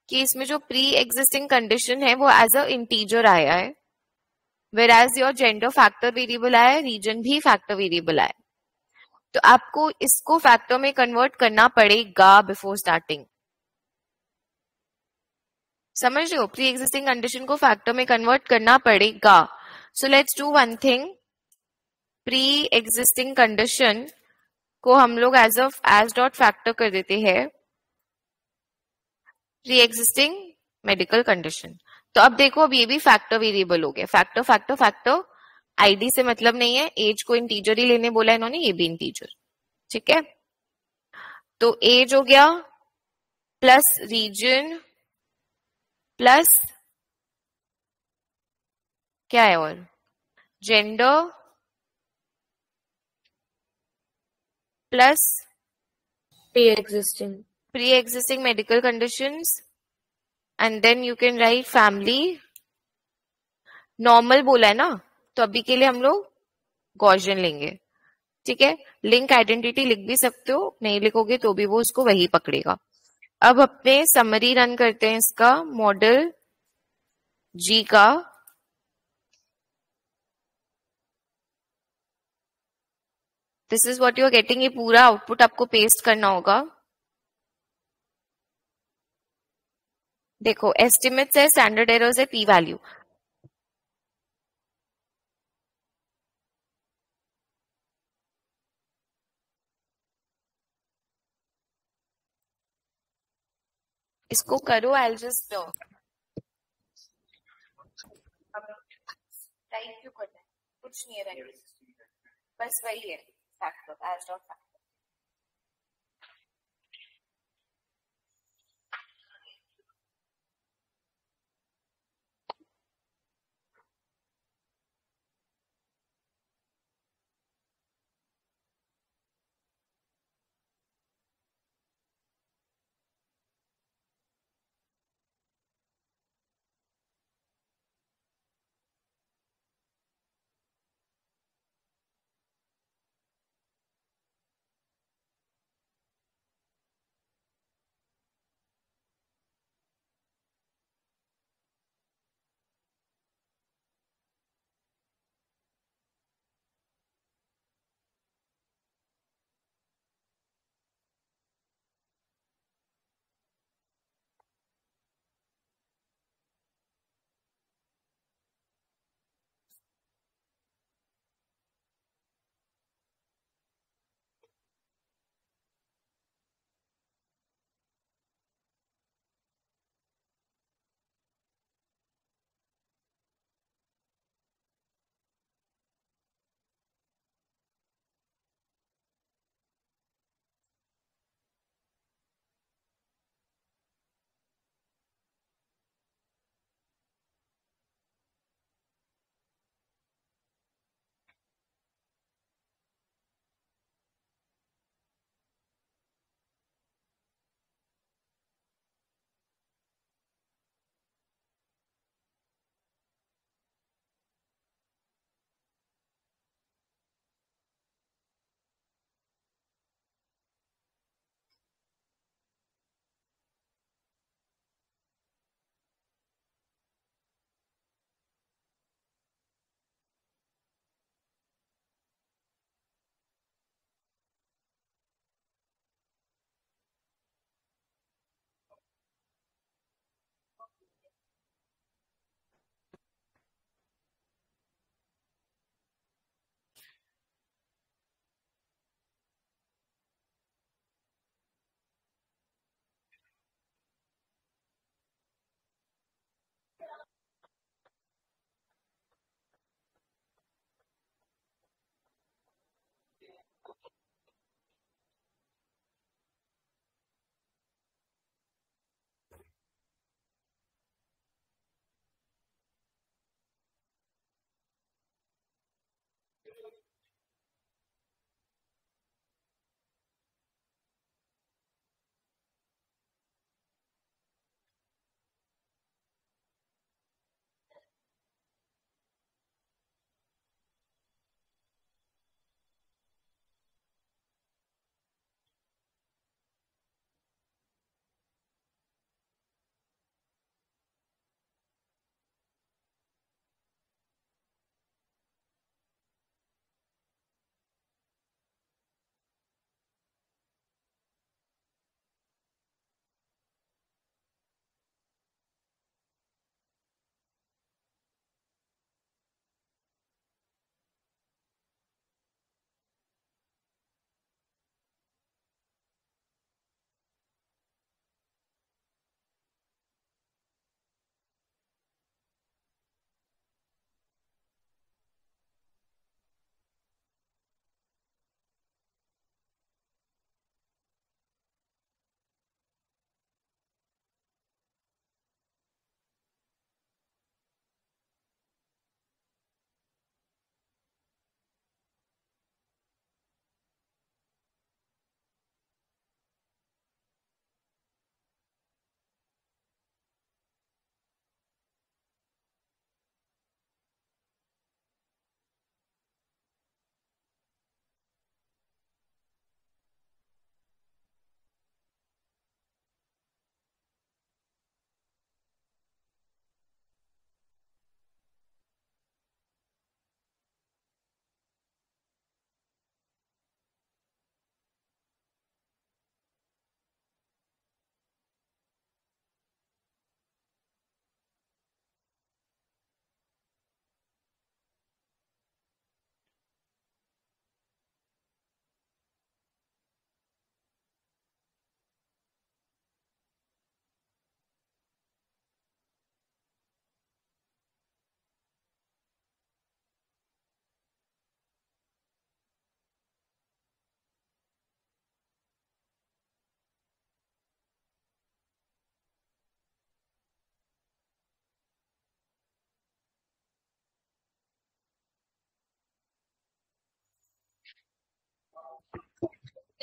कि इसमें जो प्री एग्जिस्टिंग कंडीशन है वो एज अ इंटीजर आया है, where as your gender factor variable आया है, रीजन भी फैक्टर वेरिएबल आया है. तो आपको इसको फैक्टर में कन्वर्ट करना पड़ेगा बिफोर स्टार्टिंग. समझ रहे हो, प्री एग्जिस्टिंग कंडीशन को फैक्टर में कन्वर्ट करना पड़ेगा. So let's do one thing, pre existing condition को हम लोग एज डॉट फैक्टर कर देते हैं प्री एग्जिस्टिंग मेडिकल कंडीशन. तो अब देखो, अब ये भी फैक्टर वेरिएबल हो गया. फैक्टर फैक्टर फैक्टर, आईडी से मतलब नहीं है. एज को इंटीजर ही लेने बोला है इन्होंने, ये भी इंटीजर. ठीक है, तो एज हो गया प्लस रीजन प्लस क्या है, और gender plus pre existing medical conditions and then you can write family. Normal बोला है ना, तो अभी के लिए हम लोग गॉसियन लेंगे. ठीक है, लिंक आइडेंटिटी लिख भी सकते हो, नहीं लिखोगे तो भी वो उसको वही पकड़ेगा. अब अपने समरी रन करते हैं इसका, मॉडल जी का. This is what you are getting. ये पूरा आउटपुट आपको पेस्ट करना होगा. देखो एस्टिमेट्स है, स्टैंडर्ड एरर्स है, पी वैल्यू. इसको करो. I'll just टाइप क्यों करना है, कुछ नहीं है, बस वही है factor, as dot factor.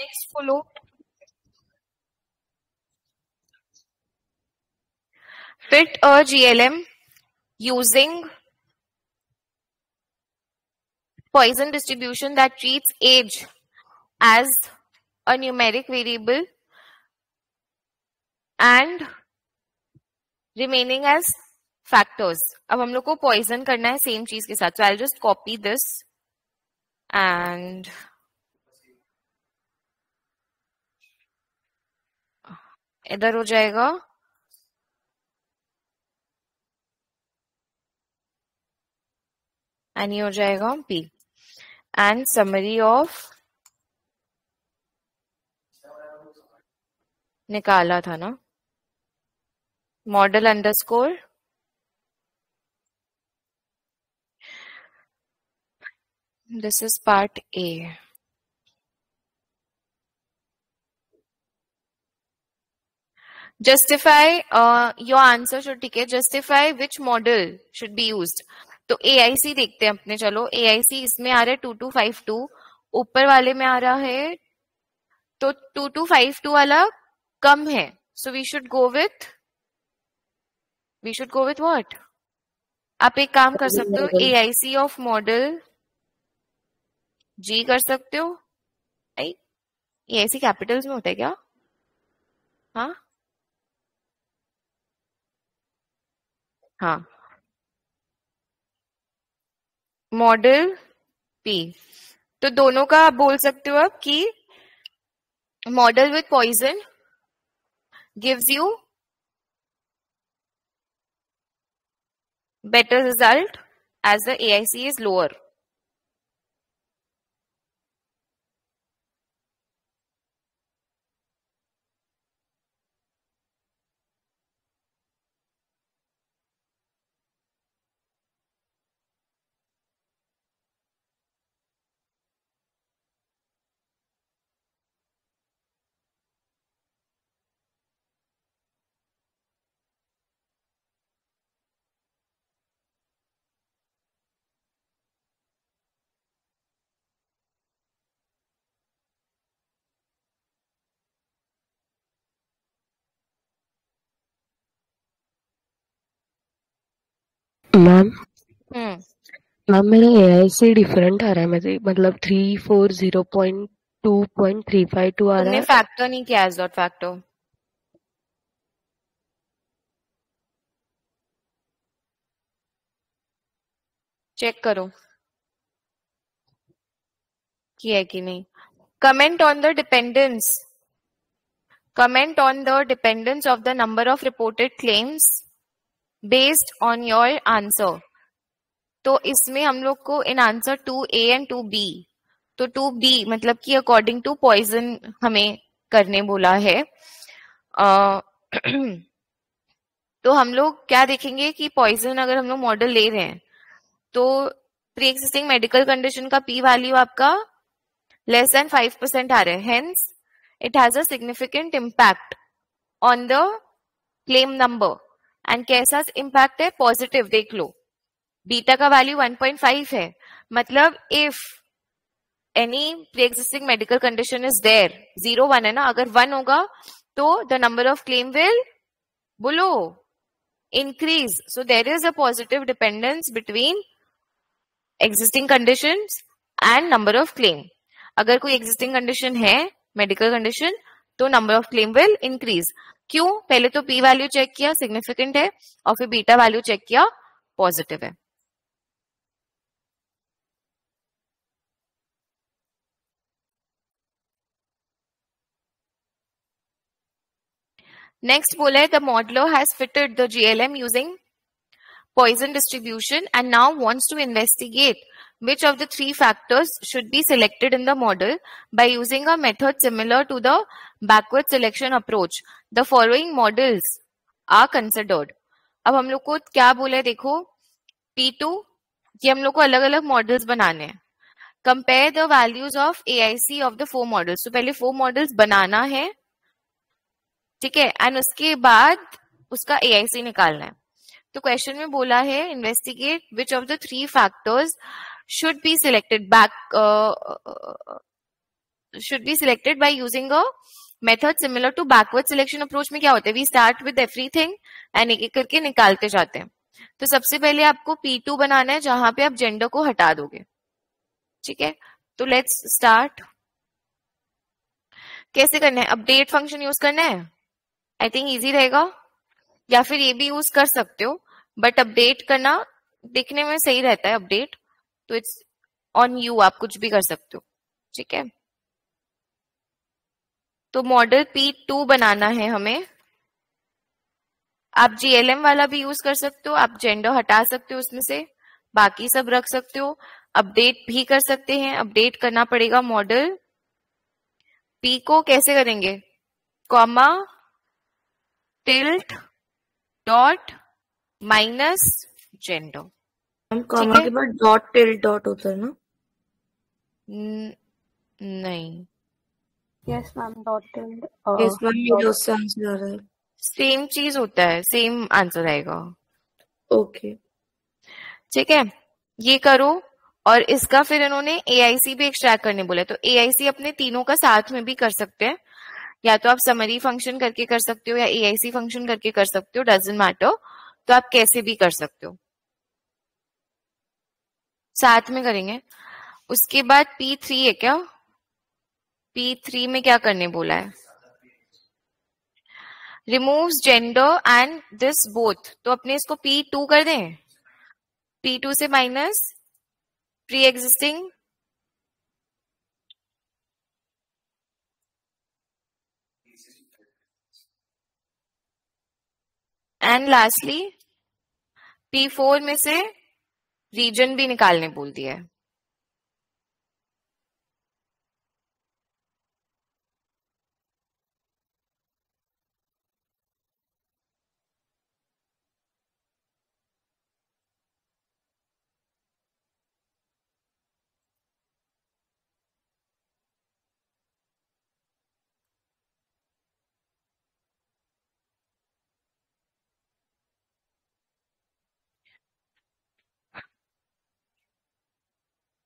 Next follow fit a GLM using Poisson distribution that treats age as a numeric variable and remaining as factors. अब हम लोग को Poisson करना है सेम चीज के साथ. So I'll just copy this and इधर हो जाएगा and ये हो जाएगा P and summary of निकाला था ना model underscore this is part A. Justify your answer should, ठीक है, justify which model should be used. तो AIC देखते हैं अपने. चलो AIC इसमें आ रहा है 2252, ऊपर वाले में आ रहा है तो 2252 वाला कम है. So we should go with what. आप एक काम कर सकते हो AIC ऑफ मॉडल G कर सकते हो. AIC कैपिटल्स में होता है क्या? हाँ, मॉडल P. तो दोनों का आप बोल सकते हो अब कि model with Poisson gives you better result as the AIC is lower. Ma'am मेरा AIC डिफरेंट आ रहा है. मतलब 340.2.352 आ रहा है. फैक्टर नहीं किया एज डॉट फैक्टर. चेक करो किया है कि नहीं. Comment on the dependence of the number of reported claims based on your answer. तो इसमें हम लोग को in answer 2A and 2B. तो 2B मतलब कि अकॉर्डिंग टू पॉइजन हमें करने बोला है. तो हम लोग क्या देखेंगे कि पॉइजन अगर हम लोग मॉडल ले रहे हैं तो प्री एक्सिस्टिंग मेडिकल कंडीशन का P वैल्यू आपका लेस देन 5% आ रहा है. Hence it has a significant impact on the claim number. And कैसा इम्पैक्ट है? पॉजिटिव. देख लो बीटा का वैल्यू 1.5 है. मतलब if any pre existing medical condition is there, 0 1 है ना, अगर 1 होगा तो the number of claim will below increase. So there is a positive dependence between existing condition and number of claim. अगर कोई एग्जिस्टिंग कंडीशन है मेडिकल कंडीशन तो number of claim will increase. क्यों? पहले तो P वैल्यू चेक किया significant है और फिर बीटा वैल्यू चेक किया पॉजिटिव है. नेक्स्ट बोला है the modeller has fitted the GLM using Poisson distribution and now wants to investigate which of the three factors should be selected in the model by using a method similar to the backward selection approach. The following models are considered. अब हम लोग को क्या बोला है देखो P2 कि हम लोग को अलग अलग मॉडल्स बनाने हैं. Compare the values of AIC of the 4 models. तो पहले 4 मॉडल्स बनाना है, ठीक है, एंड उसके बाद उसका AIC निकालना है. तो क्वेश्चन में बोला है investigate which of the 3 factors should be selected back should be selected by using a method similar to backward selection approach. में क्या होता है, we start with everything and एक एक करके निकालते जाते हैं. तो सबसे पहले आपको P2 बनाना है जहां पे आप जेंडर को हटा दोगे. ठीक है, तो लेट्स स्टार्ट. कैसे करना है? अपडेट फंक्शन यूज करना है, आई थिंक इजी रहेगा, या फिर ये भी यूज कर सकते हो, बट अपडेट करना दिखने में सही रहता है अपडेट. तो इट्स ऑन यू, आप कुछ भी कर सकते हो. ठीक है, तो मॉडल P2 बनाना है हमें. आप GLM वाला भी यूज कर सकते हो, आप जेंडर हटा सकते हो उसमें से, बाकी सब रख सकते हो, अपडेट भी कर सकते हैं. अपडेट करना पड़ेगा मॉडल P को. कैसे करेंगे? Comma tilde dot minus gender. हम कॉमा के बाद डॉट टिल्ट डॉट होता है ना? नहीं. Yes ma'am, dot tilde. Yes ma'am, ये दो से आंसर आ रहा है. सेम चीज होता है, सेम आंसर आएगा. ओके, ठीक है, ये करो. और इसका फिर इन्होंने AIC भी एक्सट्रैक्ट करने बोला, तो AIC अपने तीनों का साथ में भी कर सकते हैं. या तो आप समरी फंक्शन करके कर सकते हो, या AIC फंक्शन करके कर सकते हो, डजंट मैटर. तो आप कैसे भी कर सकते हो, साथ में करेंगे. उसके बाद P3 है क्या? P3 में क्या करने बोला है? Remove gender and this both. तो अपने इसको P2 कर दें, P2 से minus pre existing and lastly P4 में से रीजन भी निकालने बोल दिया है.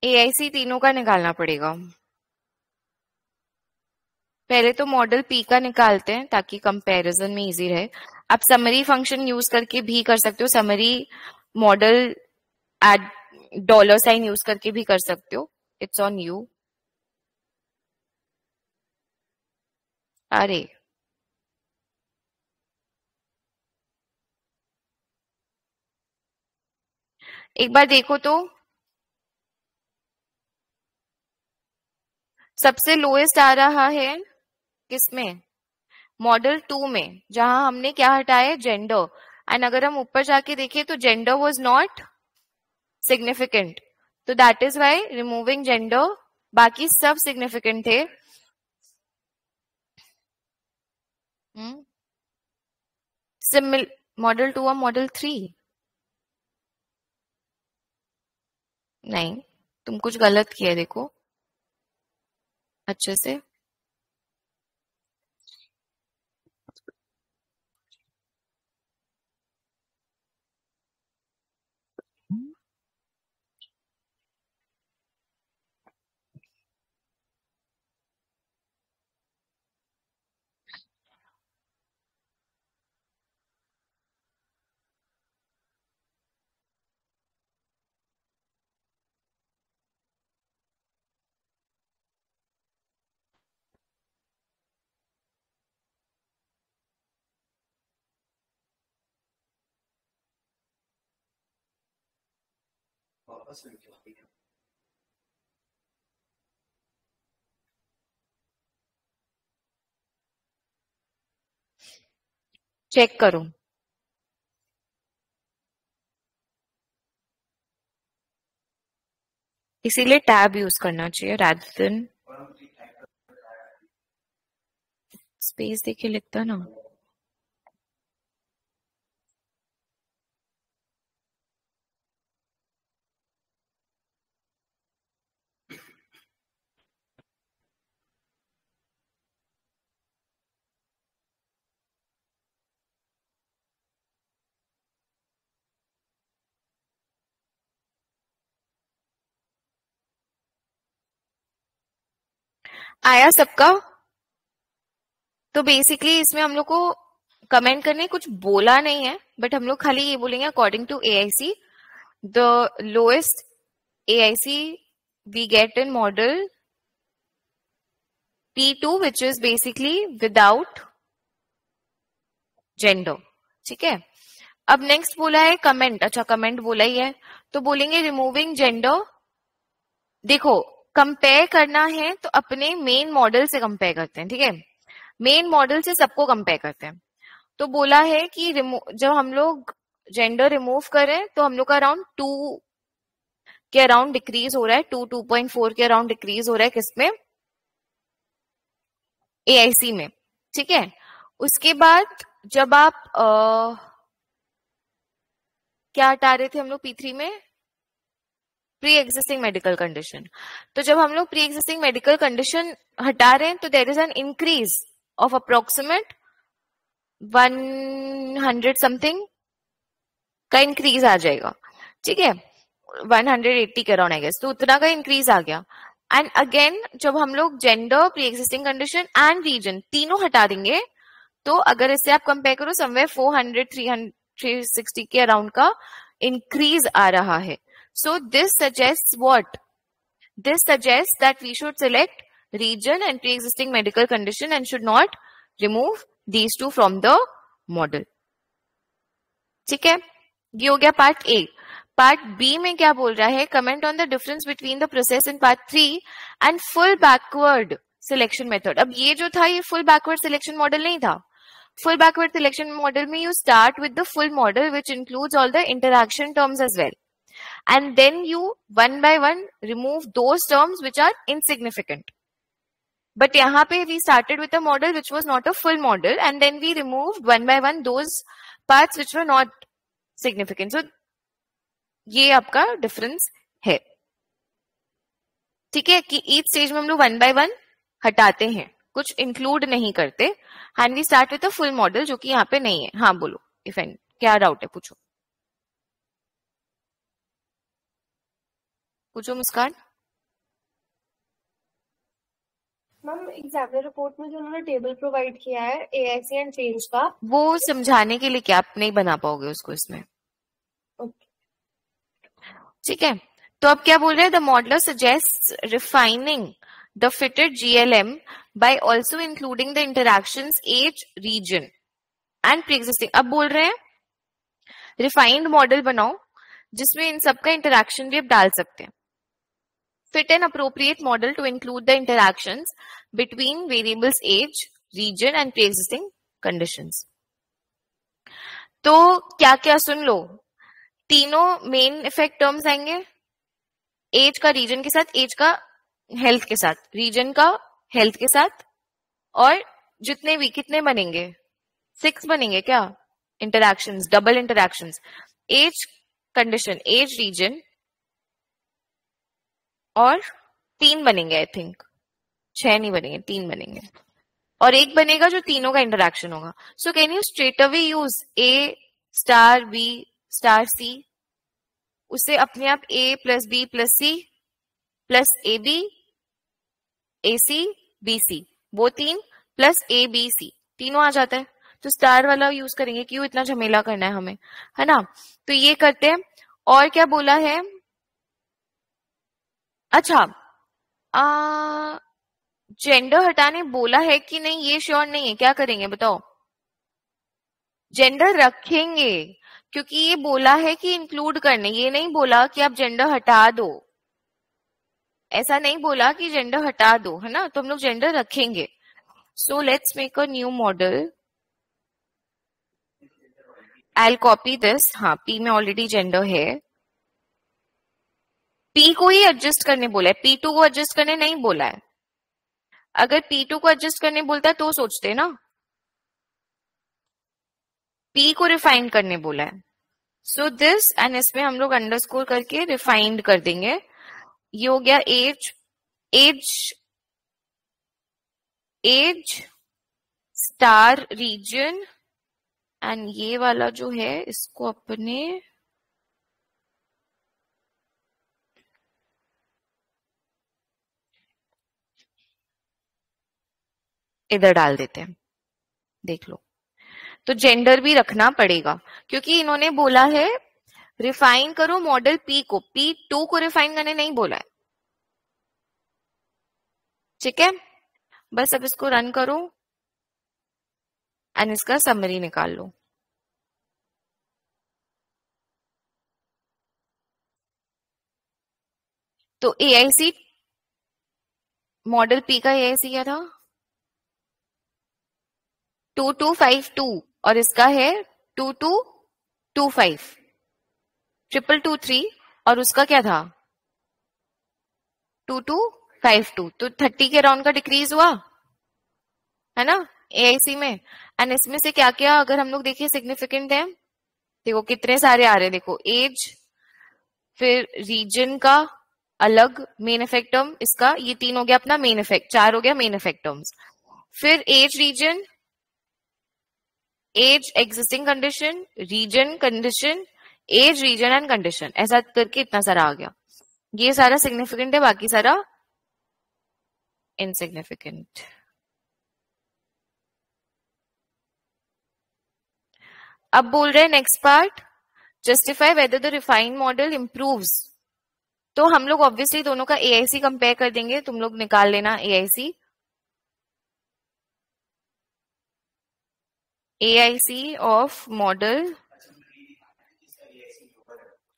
AIC तीनों का निकालना पड़ेगा. पहले तो मॉडल P का निकालते हैं ताकि कंपैरिजन में इजी रहे. आप समरी फंक्शन यूज करके भी कर सकते हो, summary model add dollar sign use करके भी कर सकते हो, इट्स ऑन यू. अरे एक बार देखो तो सबसे लोएस्ट आ रहा है किसमें? मॉडल 2 में, जहां हमने क्या हटाया? जेंडर. एंड अगर हम ऊपर जाके देखें तो जेंडर वाज नॉट सिग्निफिकेंट, तो that is why removing gender. बाकी सब सिग्निफिकेंट थे. सिमिल मॉडल 2 और मॉडल 3? नहीं, तुम कुछ गलत किया. देखो अच्छे से, चेक करो. इसीलिए टैब यूज करना चाहिए rather than स्पेस देके लिखता ना. आया सबका? तो बेसिकली इसमें हम लोग को कमेंट करने कुछ बोला नहीं है, बट हम लोग खाली ये बोलेंगे according to AIC the lowest AIC we get in model T2 which is basically without gender. ठीक है, अब नेक्स्ट बोला है कमेंट. अच्छा कमेंट बोला ही है तो बोलेंगे रिमूविंग जेंडर. देखो कंपेयर करना है तो अपने मेन मॉडल से कंपेयर करते हैं. ठीक है, मेन मॉडल से सबको कंपेयर करते हैं. तो बोला है कि जब हम लोग जेंडर रिमूव करें तो हम लोग का अराउंड 2 के अराउंड डिक्रीज हो रहा है, 2.4 के अराउंड डिक्रीज हो रहा है किसमें? AIC में. ठीक है, उसके बाद जब आप क्या हटा रहे थे हम लोग P3 में? Pre existing medical condition. तो जब हम लोग प्री एग्जिस्टिंग मेडिकल कंडीशन हटा रहे हैं तो there is an increase of approximate 100 something का इंक्रीज आ जाएगा. ठीक है, 180 के अराउंड आई गेस, तो उतना का इंक्रीज आ गया. एंड अगेन जब हम लोग gender, pre existing condition and region तीनों हटा देंगे तो अगर इससे आप कंपेयर करो समवेयर 400-360 के अराउंड का इंक्रीज आ रहा है. So this suggest what? This suggest that we should select region and pre existing medical condition and should not remove these two from the model. ठीक है, ये हो गया पार्ट ए. पार्ट बी में क्या बोल रहा है? Comment on the difference between the process in part 3 and full backward selection method. अब ये जो था ये फुल बैकवर्ड सिलेक्शन मॉडल नहीं था. फुल बैकवर्ड सिलेक्शन मॉडल में you start with the full model which includes all the interaction terms as well and then you one by one remove those terms which are insignificant. But यहाँ पे we started with a model which was not a full model and then we removed one by one those parts which were not significant. So ये आपका difference है. ठीक है, कि each stage में हम लोग वन बाय वन हटाते हैं, कुछ इंक्लूड नहीं करते. And we start with a full model जो कि यहाँ पे नहीं है. हाँ बोलो इफ एंड क्या डाउट है? पूछो पूछो मुस्कान. मैम एग्जामिनर रिपोर्ट में जो उन्होंने टेबल प्रोवाइड किया है AIC एंड चेंज का, वो समझाने के लिए क्या आप नहीं बना पाओगे उसको इसमें? ठीक है, तो अब क्या बोल रहे हैं? The modeller suggest refining the fitted GLM by also including the interactions age, region and pre existing. अब बोल रहे हैं रिफाइंड मॉडल बनाओ जिसमें इन सबका इंटरैक्शन भी आप डाल सकते हैं. Fit an appropriate model to include the interactions between variables age, region and pre-existing conditions. तो क्या क्या सुन लो? तीनों मेन इफेक्ट टर्म्स आएंगे, एज का रीजन के साथ, एज का हेल्थ के साथ, रीजन का हेल्थ के साथ. और जितने भी कितने बनेंगे? 6 बनेंगे क्या interactions? Double interactions. Age condition, age region और 3 बनेंगे आई थिंक. 6 नहीं बनेंगे, 3 बनेंगे और 1 बनेगा जो तीनों का इंटरैक्शन होगा. So can you straight away use A*B*C उसे अपने आप A+B+C+AB+AC+BC वो 3 +ABC तीनों आ जाता है. तो स्टार वाला यूज करेंगे, क्यों इतना झमेला करना है हमें, है ना? तो ये करते हैं. और क्या बोला है? अच्छा जेंडर हटाने बोला है कि नहीं ये श्योर नहीं है. क्या करेंगे बताओ? जेंडर रखेंगे क्योंकि ये बोला है कि इंक्लूड करने. ये नहीं बोला कि आप जेंडर हटा दो, ऐसा नहीं बोला कि जेंडर हटा दो, है ना? तो हम लोग जेंडर रखेंगे. So let's make a new model. I will copy this. हाँ P में ऑलरेडी जेंडर है. P को ही एडजस्ट करने बोला है, P2 को एडजस्ट करने नहीं बोला है. अगर P2 को एडजस्ट करने बोलता है तो सोचते ना. P को रिफाइंड करने बोला है. सो दिस एंड इसमें हम लोग अंडरस्कोर करके रिफाइंड कर देंगे. ये हो गया age, age age star region and ये वाला जो है इसको अपने इधर डाल देते हैं, देख लो। तो जेंडर भी रखना पड़ेगा क्योंकि इन्होंने बोला है रिफाइन करो मॉडल पी को, P2 को रिफाइन करने नहीं बोला है। ठीक है, बस अब इसको रन करो एंड इसका समरी निकाल लो। तो AIC मॉडल P का AIC क्या था 2252 और इसका है 2225 2223 और उसका क्या था 2252। तो 30 के राउंड का डिक्रीज हुआ है ना AIC में। एंड इसमें से क्या क्या अगर हम लोग देखिए सिग्निफिकेंट है, देखो कितने सारे आ रहे हैं, देखो एज, फिर रीजन का अलग मेन इफेक्ट टर्म, इसका ये तीन हो गया अपना मेन इफेक्ट, चार हो गया मेन इफेक्ट टर्म्स, फिर age region, age existing condition, region condition, age region and condition, ऐसा करके इतना सारा आ गया। ये सारा सिग्निफिकेंट है, बाकी सारा इनसिग्निफिकेंट। अब बोल रहे हैं next part justify whether the refined model improves. तो हम लोग ऑब्वियसली दोनों का AIC कंपेयर कर देंगे, तुम लोग निकाल लेना AIC ऑफ मॉडल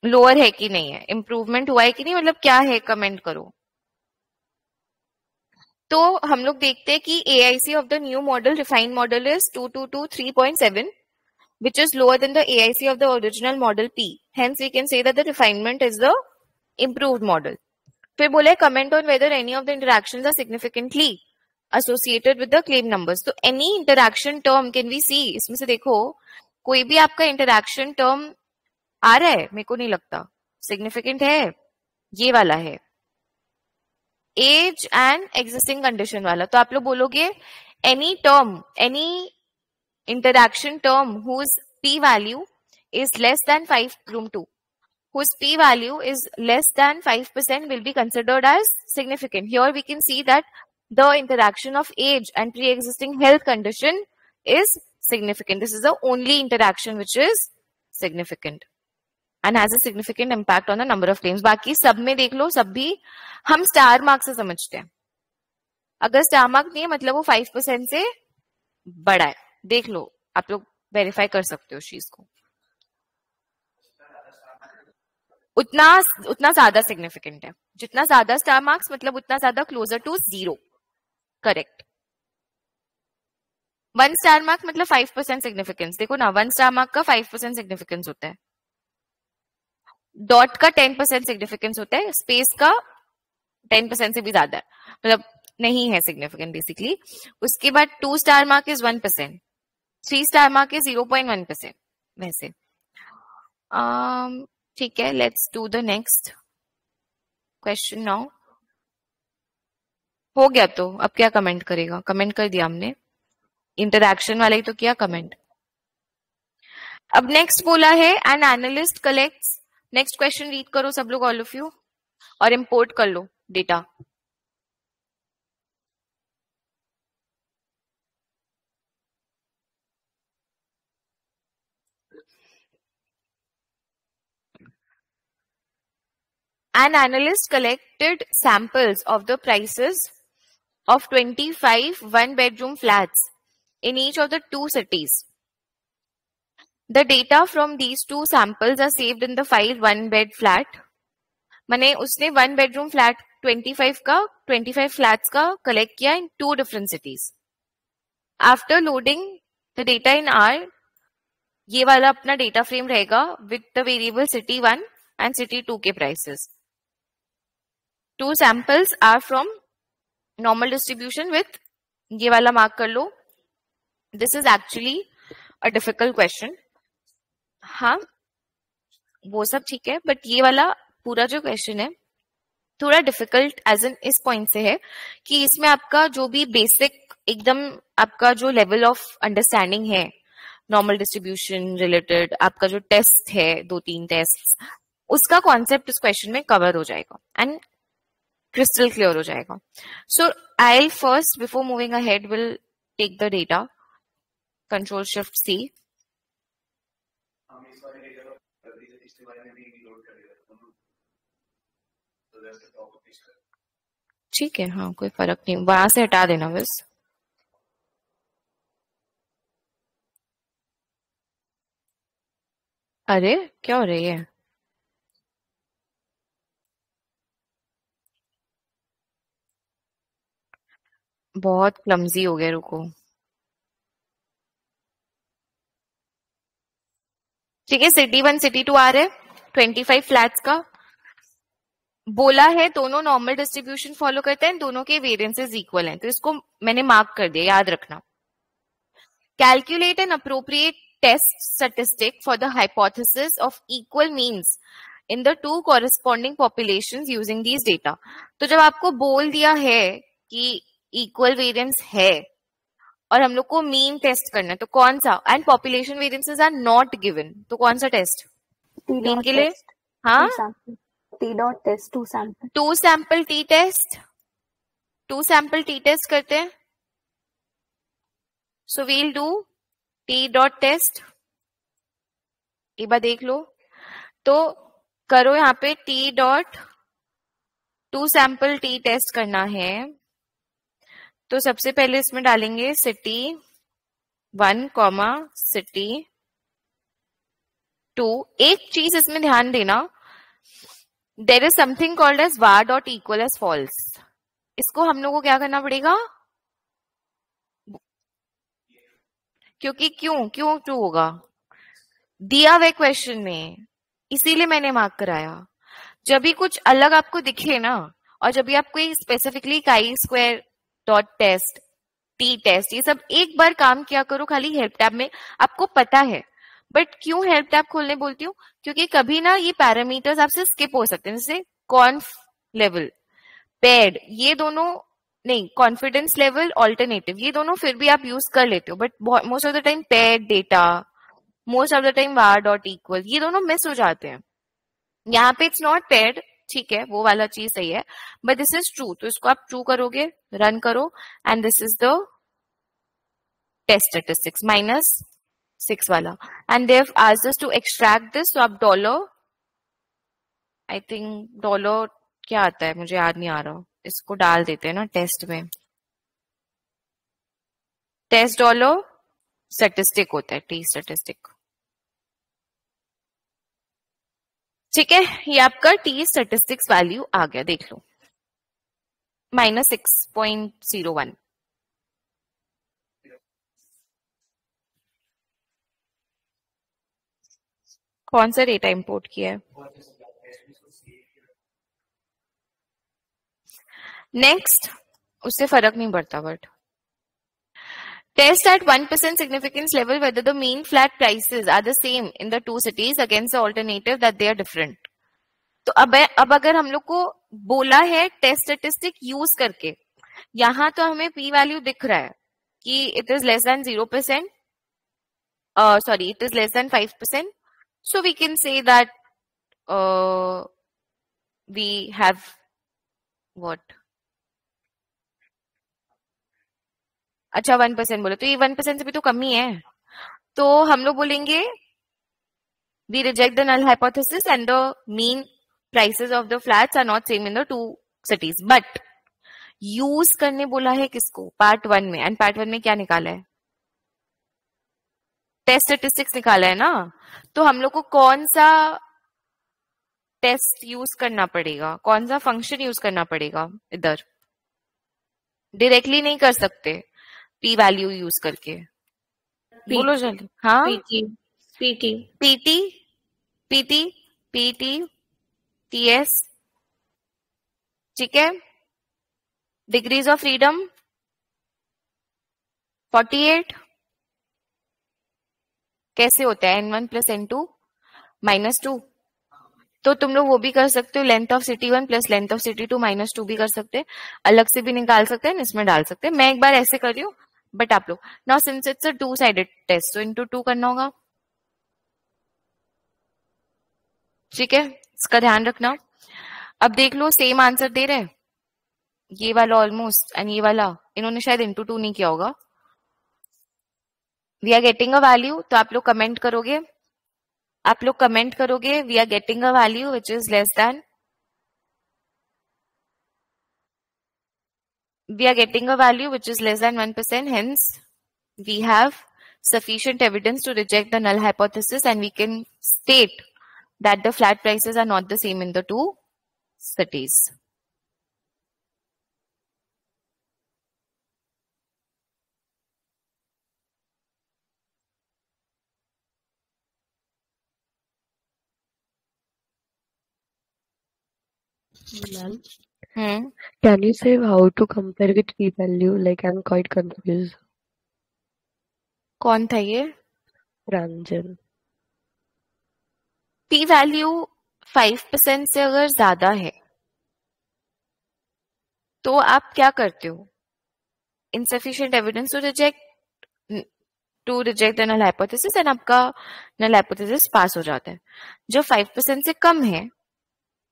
लोअर है कि नहीं है, इम्प्रूवमेंट हुआ है कि नहीं, मतलब क्या है, कमेंट करो। तो हम लोग देखते हैं कि AIC of the new model refined model is 22223.7 which is lower than the AIC of the original model P. Hence we can say that the refinement is the improved model. फिर बोले comment on whether any of the interactions are significantly associated with the claim numbers. So any interaction term can we see? इसमें से देखो कोई भी आपका interaction term आ रहा है, मेरे को नहीं लगता significant है, ये वाला है age and existing condition वाला। तो आप लोग बोलोगे any term, any interaction term whose p value is less than 5, room 2, whose p value is less than 5% will be considered as significant. Here we can see that the interaction of age and pre-existing health condition is significant. This is the only interaction which is significant and has a significant impact on the number of claims. बाकी सब में देख लो, सब भी हम star mark से समझते हैं, अगर स्टार मार्क नहीं है मतलब वो 5% से बड़ा है। देख लो आप लोग वेरीफाई कर सकते हो चीज को, उतना उतना ज्यादा सिग्निफिकेंट है, जितना ज्यादा स्टार मार्क्स मतलब उतना ज्यादा closer to 0 correct. 1 star mark मतलब 5% सिग्निफिकेंस, देखो ना 1 स्टार मार्क का 5% सिग्निफिकेंस होता है, डॉट का 10% सिग्निफिकेंस होता है, स्पेस का 10% से भी ज्यादा मतलब नहीं है सिग्निफिकेंट बेसिकली। उसके बाद 2 star mark is 1%, 3 star mark is 0.1% वैसे। ठीक है, let's do the next question now. हो गया तो अब क्या कमेंट करेगा, कमेंट कर दिया हमने, इंटरैक्शन वाला ही तो किया कमेंट। अब नेक्स्ट बोला है an analyst collects, next question read करो सब लोग ऑल ऑफ यू और इंपोर्ट कर लो data. An analyst collected samples of the prices of 25 one-bedroom flats in each of the 2 cities. The data from these 2 samples are saved in the file one-bed flat. माने उसने one-bedroom flat 25 flats का collect किया in 2 different cities. After loading the data in R, ये वाला अपना data frame रहेगा with the variable city 1 and city 2 के prices. 2 samples are from normal distribution with ये वाला मार्क कर लो। This is actually a difficult question. हाँ वो सब ठीक है, but ये वाला पूरा जो question है थोड़ा difficult as in इस point से है कि इसमें आपका जो भी basic एकदम आपका जो level of understanding है normal distribution related, आपका जो test है 2-3 tests, उसका कॉन्सेप्ट इस क्वेश्चन में कवर हो जाएगा एंड क्रिस्टल क्लियर हो जाएगा। So I first before moving ahead will take the data, Control Shift C. ठीक है, हाँ कोई फर्क नहीं, वहां से हटा देना बस। अरे क्या हो रही है? बहुत क्लमजी हो गया, रुको। ठीक है, सिटी वन सिटी टू आ रहे 25 फ्लैट्स का बोला है, दोनों नॉर्मल डिस्ट्रीब्यूशन फॉलो करते हैं, दोनों के वेरिएंसेस इक्वल हैं, तो इसको मैंने मार्क कर दिया, याद रखना। Calculate an appropriate test statistic for the hypothesis of equal means in the two corresponding populations using these data. तो जब आपको बोल दिया है कि इक्वल वेरिएंस है और हम लोग को मीन टेस्ट करना है, तो कौन सा, and population variances are not given, तो कौन सा टेस्ट मीन के लिए? हाँ, T dot test, two sample T test, करते हैं। So we'll do T dot test, एक बार देख लो, तो करो यहाँ पे T dot two sample T test करना है, तो सबसे पहले इसमें डालेंगे city one comma city two. एक चीज इसमें ध्यान देना, there is something called as var dot equal as false, इसको हम लोगों को क्या करना पड़ेगा, क्योंकि क्यों ट्रू होगा, दिया हुए क्वेश्चन में, इसीलिए मैंने मार्क कराया। जब भी कुछ अलग आपको दिखे ना, और जब भी आपको specifically chi square dot test, T test, ये सब एक बार काम किया करो खाली हेल्प टैब में, आपको पता है। बट क्यों हेल्प टैब खोलने बोलती हूँ, क्योंकि कभी ना ये पैरामीटर्स आपसे स्किप हो सकते हैं, जैसे कॉन्फ लेवल, पेड, ये दोनों नहीं, कॉन्फिडेंस लेवल, ऑल्टरनेटिव, ये दोनों फिर भी आप यूज कर लेते हो, but most of the time paired data, most of the time var dot equal, ये दोनों मिस हो जाते हैं। यहाँ पे इट्स नॉट पेड, ठीक है, वो वाला चीज सही है, बट दिस इज ट्रू, तो इसको आप ट्रू करोगे, रन करो, and this is the test statistics minus 6 वाला, and they've asked us to extract this, तो आप डॉलर, आई थिंक डॉलर क्या आता है मुझे याद नहीं आ रहा, इसको डाल देते हैं ना टेस्ट में, टेस्ट डॉलर स्टैटिस्टिक होता है, टी स्टैटिस्टिक। ठीक है, ये आपका टी स्टैटिस्टिक्स वैल्यू आ गया, देख लो -6.01। कौन सा डेटा इंपोर्ट किया है? नेक्स्ट, उससे फर्क नहीं पड़ता, but test at 1% significance level whether the mean flat prices are the same in the two cities against the alternative that they are different. तो अब अगर हम लोग को बोला है टेस्ट स्टैटिस्टिक यूज करके, यहां तो हमें पी वैल्यू दिख रहा है कि it is less than 0%, sorry it is less than 5%, so we can say that we have what, अच्छा 1% बोले, तो ये 1% से भी तो कम ही है, तो हम लोग बोलेंगे we reject the null hypothesis and the mean prices of the flats are not same in the two cities, but use करने बोला है किसको, पार्ट 1 में, एंड पार्ट 1 में क्या निकाला है, टेस्ट स्टैटिस्टिक्स निकाला है ना, तो हम लोग को कौन सा टेस्ट यूज करना पड़ेगा, कौन सा फंक्शन यूज करना पड़ेगा, इधर डायरेक्टली नहीं कर सकते पी वैल्यू यूज करके, बोलो जल्दी। हाँ, पीटी टीएस, ठीक है, डिग्रीज ऑफ फ्रीडम 48 कैसे होता है, N1 + N2 -2, तो तुम लोग वो भी कर सकते हो, length of city 1 plus length of city 2 minus 2 भी कर सकते हैं, अलग से भी निकाल सकते हैं, इसमें डाल सकते हैं, मैं एक बार ऐसे कर रही हूँ, बट आप लोग now since it's a two sided test, तो इनटू 2 करना होगा, ठीक है, इसका ध्यान रखना। अब देख लो सेम आंसर दे रहे, ये वाला ऑलमोस्ट, एंड ये वाला इन्होंने शायद इनटू 2 नहीं किया होगा, we are getting a value, तो आप लोग कमेंट करोगे, we are getting a value which is less than, we are getting a value which is less than 1%. Hence, we have sufficient evidence to reject the null hypothesis, and we can state that the flat prices are not the same in the two cities. Ma'am, can you say how to compare with p-value? Like I'm quite confused. कौन था ये? Ranjan. p-value 5% से अगर ज्यादा है तो आप क्या करते हो? Insufficient evidence to reject the null hypothesis, and आपका null hypothesis पास हो जाता है. जो 5% से कम है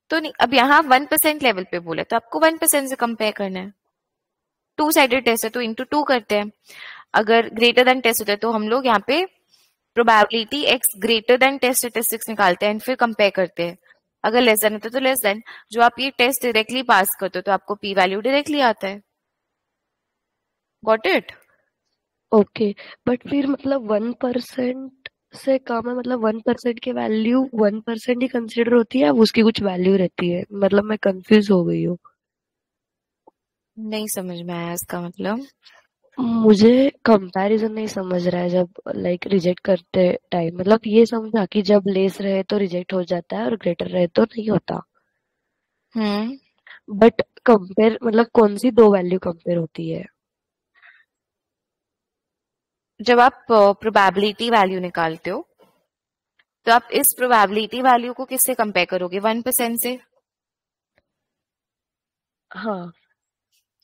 तो नहीं, अब यहाँ 1% लेवल पे बोला तो आपको 1% से कंपेयर करना है. टू साइडेड टेस्ट है तो इंटू टू करते हैं. अगर ग्रेटर देन टेस्ट होता है तो हम लोग यहाँ पे probability x greater than test statistics निकालते हैं, फिर कंपेयर करते हैं. अगर लेस देन होता है तो लेस देन. जो आप ये टेस्ट डायरेक्टली पास करते हो तो आपको पी वैल्यू डायरेक्टली आता है. Got it? ओके, बट फिर मतलब 1% से कम है, मतलब 1% की वैल्यू 1% ही कंसीडर होती है, उसकी कुछ वैल्यू रहती है? मतलब मैं कंफ्यूज हो गई हूँ, नहीं समझ में आया इसका मतलब. मुझे कंपैरिजन नहीं समझ रहा है जब लाइक रिजेक्ट करते टाइम. मतलब ये समझा कि जब लेस रहे तो रिजेक्ट हो जाता है और ग्रेटर रहे तो नहीं होता. बट कंपेयर मतलब कौन सी दो वैल्यू कंपेयर होती है? जब आप प्रोबेबिलिटी वैल्यू निकालते हो तो आप इस प्रोबेबिलिटी वैल्यू को किससे कंपेयर करोगे? 1% से. हाँ,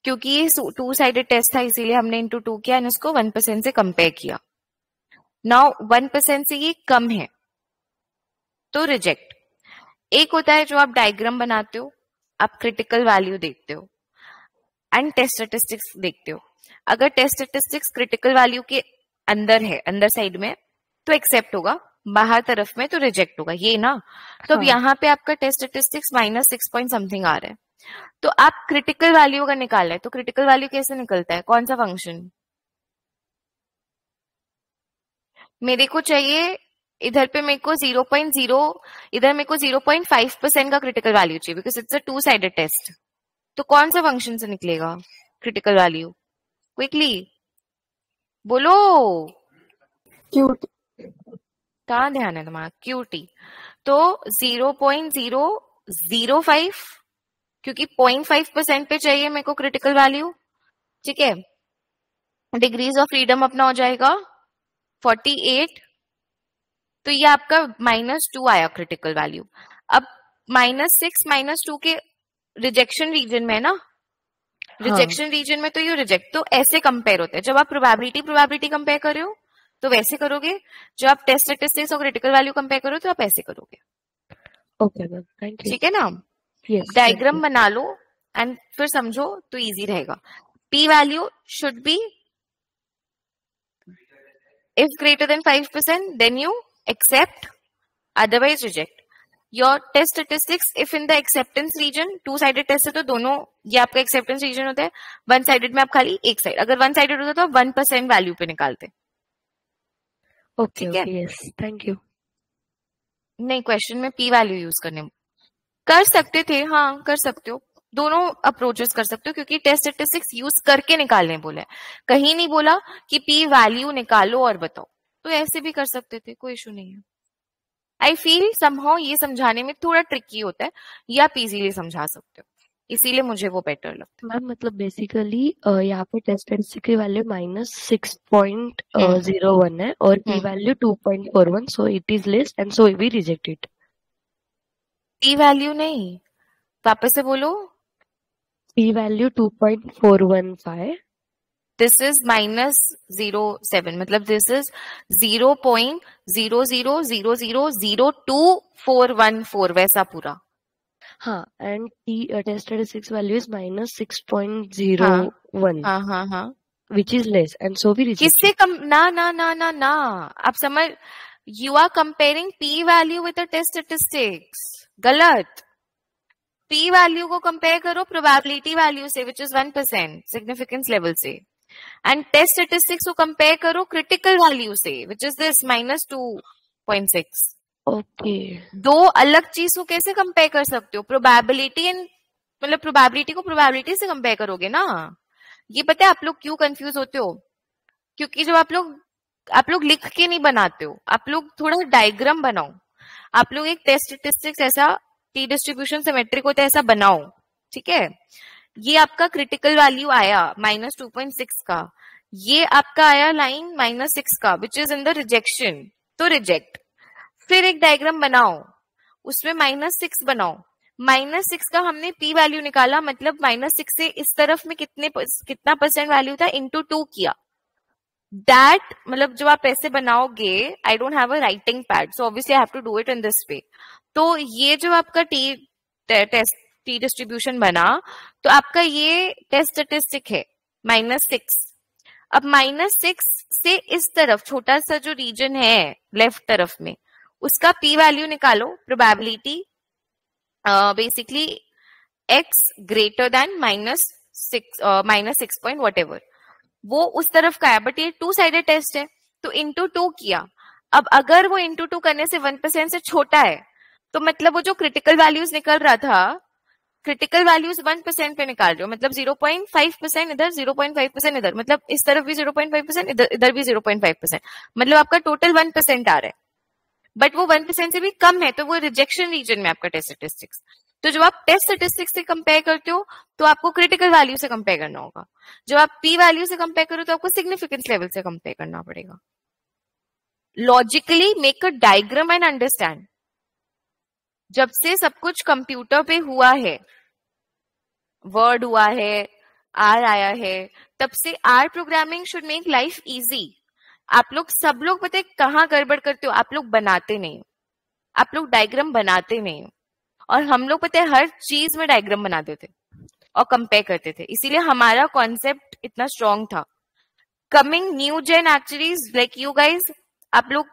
क्योंकि ये टू साइडेड टेस्ट था इसीलिए हमने इंटू टू किया और इसको 1% से कंपेयर किया. नाउ 1% से ये कम है तो रिजेक्ट. एक होता है जो आप डायग्राम बनाते हो, आप क्रिटिकल वैल्यू देखते हो एंड टेस्ट स्टैटिस्टिक्स देखते हो. अगर टेस्ट स्टैटिस्टिक्स क्रिटिकल वैल्यू के अंदर है, अंदर साइड में, तो एक्सेप्ट होगा, बाहर तरफ में तो रिजेक्ट होगा, ये ना. तो अब यहाँ पे आपका टेस्ट स्टैटिस्टिक्स -6 पॉइंट समथिंग आ रहा है, तो आप क्रिटिकल वैल्यू का निकाल रहे हैं. तो क्रिटिकल वैल्यू कैसे निकलता है? कौन सा फंक्शन? मेरे को चाहिए इधर पे, मेरे को 0.5% का क्रिटिकल वैल्यू चाहिए because it's a two sided test. तो कौन सा फंक्शन से निकलेगा क्रिटिकल वैल्यू? क्विकली बोलो. क्यूटी. कहाँ ध्यान है तुम्हारा? क्यूटी. तो 0.005, क्योंकि 0.5% पे चाहिए मेरे को क्रिटिकल वैल्यू. ठीक है, डिग्रीज ऑफ फ्रीडम अपना हो जाएगा 48. तो ये आपका -2 आया क्रिटिकल वैल्यू. अब -6 -2 के रिजेक्शन रीजन में है ना. रिजेक्शन रीजन में तो यू रिजेक्ट. तो ऐसे कंपेयर होता है. जब आप प्रोबेबिलिटी कंपेयर कर रहे हो तो वैसे करोगे. जब आप टेस्ट स्टैटिस्टिक्स और क्रिटिकल वैल्यू कंपेयर करो तो आप ऐसे करोगे. Okay ma'am, thank you. ठीक है ना? डायग्राम बना लो एंड फिर समझो तो इजी रहेगा. P value should be if greater than 5%, then you accept, otherwise reject. Your test statistics if in the acceptance region. Two sided test है तो दोनों, ये आपका एक्सेप्टेंस रीजन होता है. वन साइडेड में आप खाली एक साइड. अगर वन साइडेड होता तो आप 1% वैल्यू पे निकालते. Okay, yes, thank you. नहीं, क्वेश्चन में पी वैल्यू यूज करने कर सकते थे. हाँ, कर सकते हो, दोनों अप्रोचेस कर सकते हो, क्योंकि टेस्ट स्टैटिस्टिक्स यूज करके निकालने बोला है. कहीं नहीं बोला कि पी वैल्यू निकालो और बताओ. तो ऐसे भी कर सकते थे, कोई इशू नहीं है. आई फील समहाउ ये समझाने में थोड़ा ट्रिकी होता है, या आप इजीली समझा सकते हो, इसीलिए मुझे वो बेटर लगता है. मैम मतलब बेसिकली यहाँ पे टेस्ट स्टैटिस्टिक्स की वैल्यू -6.01 है और p value 2.41, so it is less and so we reject it. P value नहीं, वापस से बोलो. P value 2.415. This is -0.07, मतलब this is 0.00002414 वैसा पूरा. हाँ, and test statistics value is -6.01. हाँ, which is less, and so we reach. किससे कम? ना ना ना ना ना, आप समझ, you are comparing p value with the test statistics. गलत. p value को compare करो probability value से, which is 1% significance level से, and test statistics को compare करो critical value से, which is this -2.6. Okay. दो अलग चीज को कैसे compare कर सकते हो? Probability and मतलब प्रोबेबिलिटी को प्रोबेबिलिटी से कंपेयर करोगे ना. ये पता है आप लोग क्यों कंफ्यूज होते हो? क्योंकि जब आप लोग लिख के नहीं बनाते हो, आप लोग थोड़ा डायग्राम बनाओ. आप लोग एक टेस्ट स्टैटिस्टिक्स ऐसा टी डिस्ट्रीब्यूशन से मैट्रिक होता है ऐसा बनाओ, ठीक है. ये आपका क्रिटिकल वैल्यू आया -2.6 का, ये आपका आया लाइन -6 का which is in the rejection, तो रिजेक्ट. फिर एक डायग्राम बनाओ, उसमें -6 बनाओ. -6 का हमने p वैल्यू निकाला, मतलब -6 से इस तरफ में कितना परसेंट वैल्यू था, इंटू 2 किया. दैट मतलब जब आप ऐसे बनाओगे, I don't have a writing pad, so obviously I have to do it in this way. तो ये जो आपका टी डिस्ट्रीब्यूशन बना, तो आपका ये टेस्ट स्टैटिस्टिक है -6. अब -6 से इस तरफ छोटा सा जो रीजन है लेफ्ट तरफ में, उसका p वैल्यू निकालो. Probability basically x greater than -6 point whatever, वो उस तरफ का है, बट ये 2 साइडेड टेस्ट है, तो इंटू 2 किया. अब अगर वो इंटू 2 करने से 1% से छोटा है, तो मतलब वो जो क्रिटिकल वैल्यूज निकल रहा था, क्रिटिकल वैल्यूज 1% पे निकाल रहे हो, मतलब 0.5% इधर, 0.5% इधर, मतलब इस तरफ भी 0.5%, इधर भी 0.5%, मतलब आपका टोटल 1% आ रहा है, बट वो 1% से भी कम है, तो वो रिजेक्शन रीजन में आपका टेस्ट स्टैटिस्टिक्स. तो जब आप टेस्ट स्टैटिस्टिक्स से कंपेयर करते हो, तो आपको क्रिटिकल वैल्यू से कंपेयर करना होगा. जब आप p वैल्यू से कंपेयर करो, तो आपको सिग्निफिकेंस लेवल से कंपेयर करना पड़ेगा. Logically make a diagram and understand. जब से सब कुछ कंप्यूटर पे हुआ है, वर्ड हुआ है, आर आया है, तब से R programming should make life easy. आप लोग सब लोग पता है कहाँ गड़बड़ करते हो? आप लोग बनाते नहीं हो, आप लोग डायग्राम बनाते नहीं हो. और हम लोग पता है हर चीज में डायग्राम बनाते थे और कंपेयर करते थे, इसीलिए हमारा कॉन्सेप्ट इतना स्ट्रांग था. Coming new gen actually like you guys, आप लोग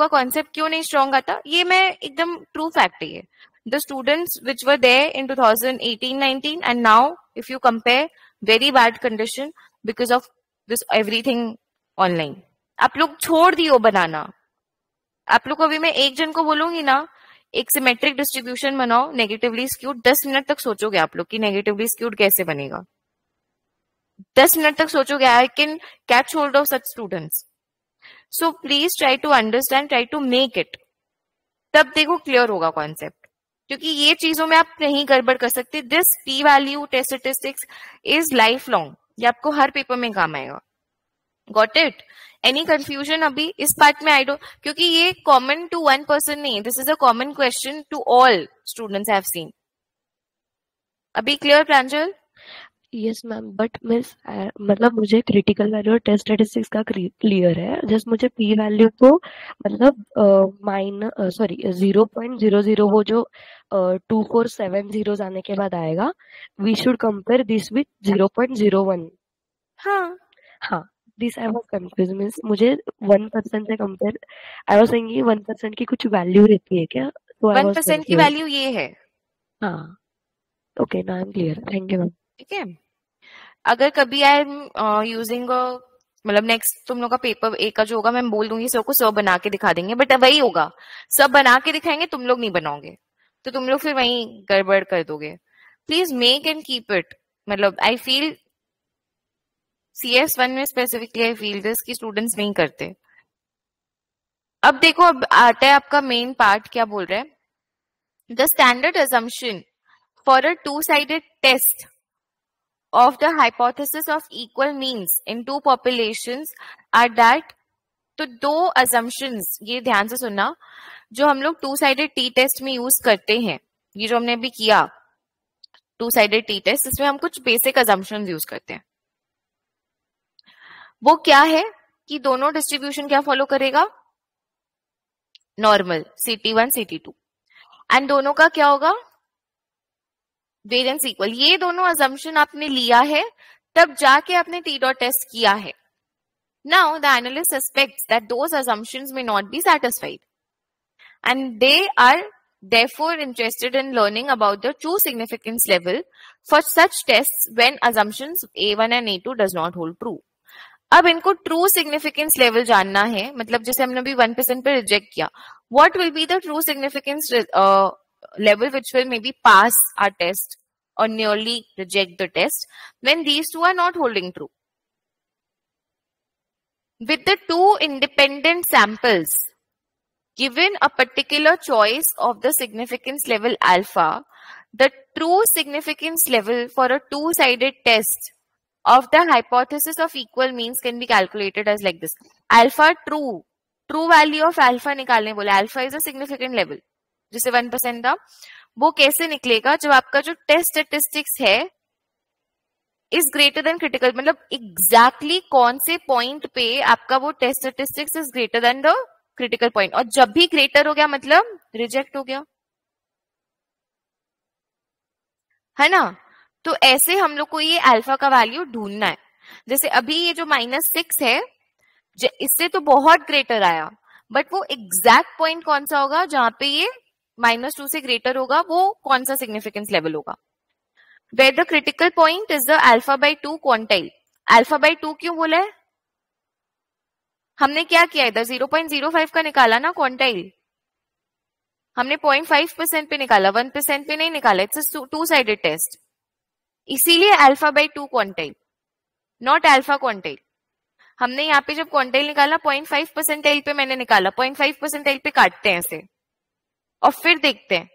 का कॉन्सेप्ट क्यों नहीं स्ट्रांग आता? ये मैं एकदम ट्रू फैक्ट है. The students which were there in 2018-19 and now if you compare, very bad condition because of this everything online. आप लोग छोड़ दियो बनाना. आप लोग को अभी मैं एक जन को बोलूंगी ना, एक सिमेट्रिक डिस्ट्रीब्यूशन बनाओ नेगेटिवली स्क्यूड, 10 मिनट तक सोचोगे आप लोग कि नेगेटिवली स्क्यूड कैसे बनेगा. 10 मिनट तक सोचोगे. I can catch hold of such students. So please try to understand, try to make it, तब देखो क्लियर होगा कॉन्सेप्ट. क्योंकि ये चीजों में आप नहीं गड़बड़ कर सकते. This p value test statistics is life long, ये आपको हर पेपर में काम आएगा. Got it? Any confusion अभी इस पार्ट में? I don't, क्योंकि ये common to one person नहीं, this is a common question to all students I have seen. अभी clear Pranjal? Yes ma'am, but miss मतलब मुझे क्रिटिकल वैल्यू और टेस्ट स्टैटिस्टिक्स का क्लियर है. जस्ट मुझे पी वैल्यू को मतलब 0.00 वो जो 2470 आने के बाद आएगा, we should compare this with 0.01. हाँ, this I was confuse. Means मुझे 1% से कंपेयर, आई वाज सेइंग ये 1% की कुछ वैल्यू रहती है क्या? तो 1% की वैल्यू ये है. हाँ, okay, now I am clear. Thank you ma'am. ठीक है, अगर कभी आई एम यूजिंग मतलब नेक्स्ट तुम लोग का पेपर ए का जो होगा, मैं बोल दूंगी सर को, सर बना के दिखा देंगे, बट वही होगा, सब बना के दिखाएंगे, तुम लोग नहीं बनाओगे, तो तुम लोग फिर वही गड़बड़ कर दोगे. Please make and keep it. मतलब आई फील CS1 में स्पेसिफिकली आई फील दिस कि स्टूडेंट्स नहीं करते. अब देखो, अब आता है आपका मेन पार्ट. क्या बोल रहा है? The standard assumption for a two sided test of the hypothesis of equal means in 2 populations are that. तो 2 असम्पशंस, ये ध्यान से सुनना, जो हम लोग 2-साइडेड टी टेस्ट में यूज करते हैं. ये जो हमने अभी किया 2-साइडेड टी टेस्ट, इसमें हम कुछ बेसिक असम्पशंस यूज करते हैं. वो क्या है कि दोनों डिस्ट्रीब्यूशन क्या फॉलो करेगा? नॉर्मल CT1 CT2, एंड दोनों का क्या होगा? Variance equal. ये दोनों असम्पशन आपने लिया है तब जाके आपने टी डॉट टेस्ट किया है. Now the analyst suspects that those assumptions may not be satisfied and they are therefore interested in learning about the true significance level for such tests when assumptions A1 and A2 does not hold true. अब इनको true significance level जानना है, मतलब जैसे हमने अभी 1% पे reject किया, what will be the true significance level which will maybe pass our test or nearly reject the test when these two are not holding true. With the two independent samples given a particular choice of the significance level alpha, the true significance level for a two-sided test of the hypothesis of equal means can be calculated as like this. Alpha true, true value of alpha निकालने बोला. Alpha is a significant level, जिसे 1% था. वो कैसे निकलेगा जब आपका जो टेस्ट स्टैटिस्टिक्स है इज ग्रेटर देन क्रिटिकल, मतलब एग्जैक्टली कौन से पॉइंट पे आपका वो test statistics is greater than the critical point. और जब भी ग्रेटर हो गया मतलब रिजेक्ट हो गया, है ना. तो ऐसे हम लोग को ये अल्फा का वैल्यू ढूंढना है. जैसे अभी ये जो -6 है इससे तो बहुत ग्रेटर आया, बट वो एग्जैक्ट पॉइंट कौन सा होगा जहां पे ये -2 से ग्रेटर होगा, वो कौन सा सिग्निफिकेंस लेवल होगा. Where the critical point is the α/2 quantile. α/2 क्यों बोला है? हमने क्या किया इधर, 0.05 का निकाला ना क्वांटाइल, हमने 0.5% पे निकाला, 1% पे नहीं निकाला. इट्स टू साइडेड टेस्ट, इसीलिए α/2 क्वांटाइल, नॉट अल्फा क्वांटाइल. हमने यहाँ पे जब क्वांटाइल निकाला 0.5% पे मैंने निकाला, 0.5% पे काटते हैं इसे और फिर देखते हैं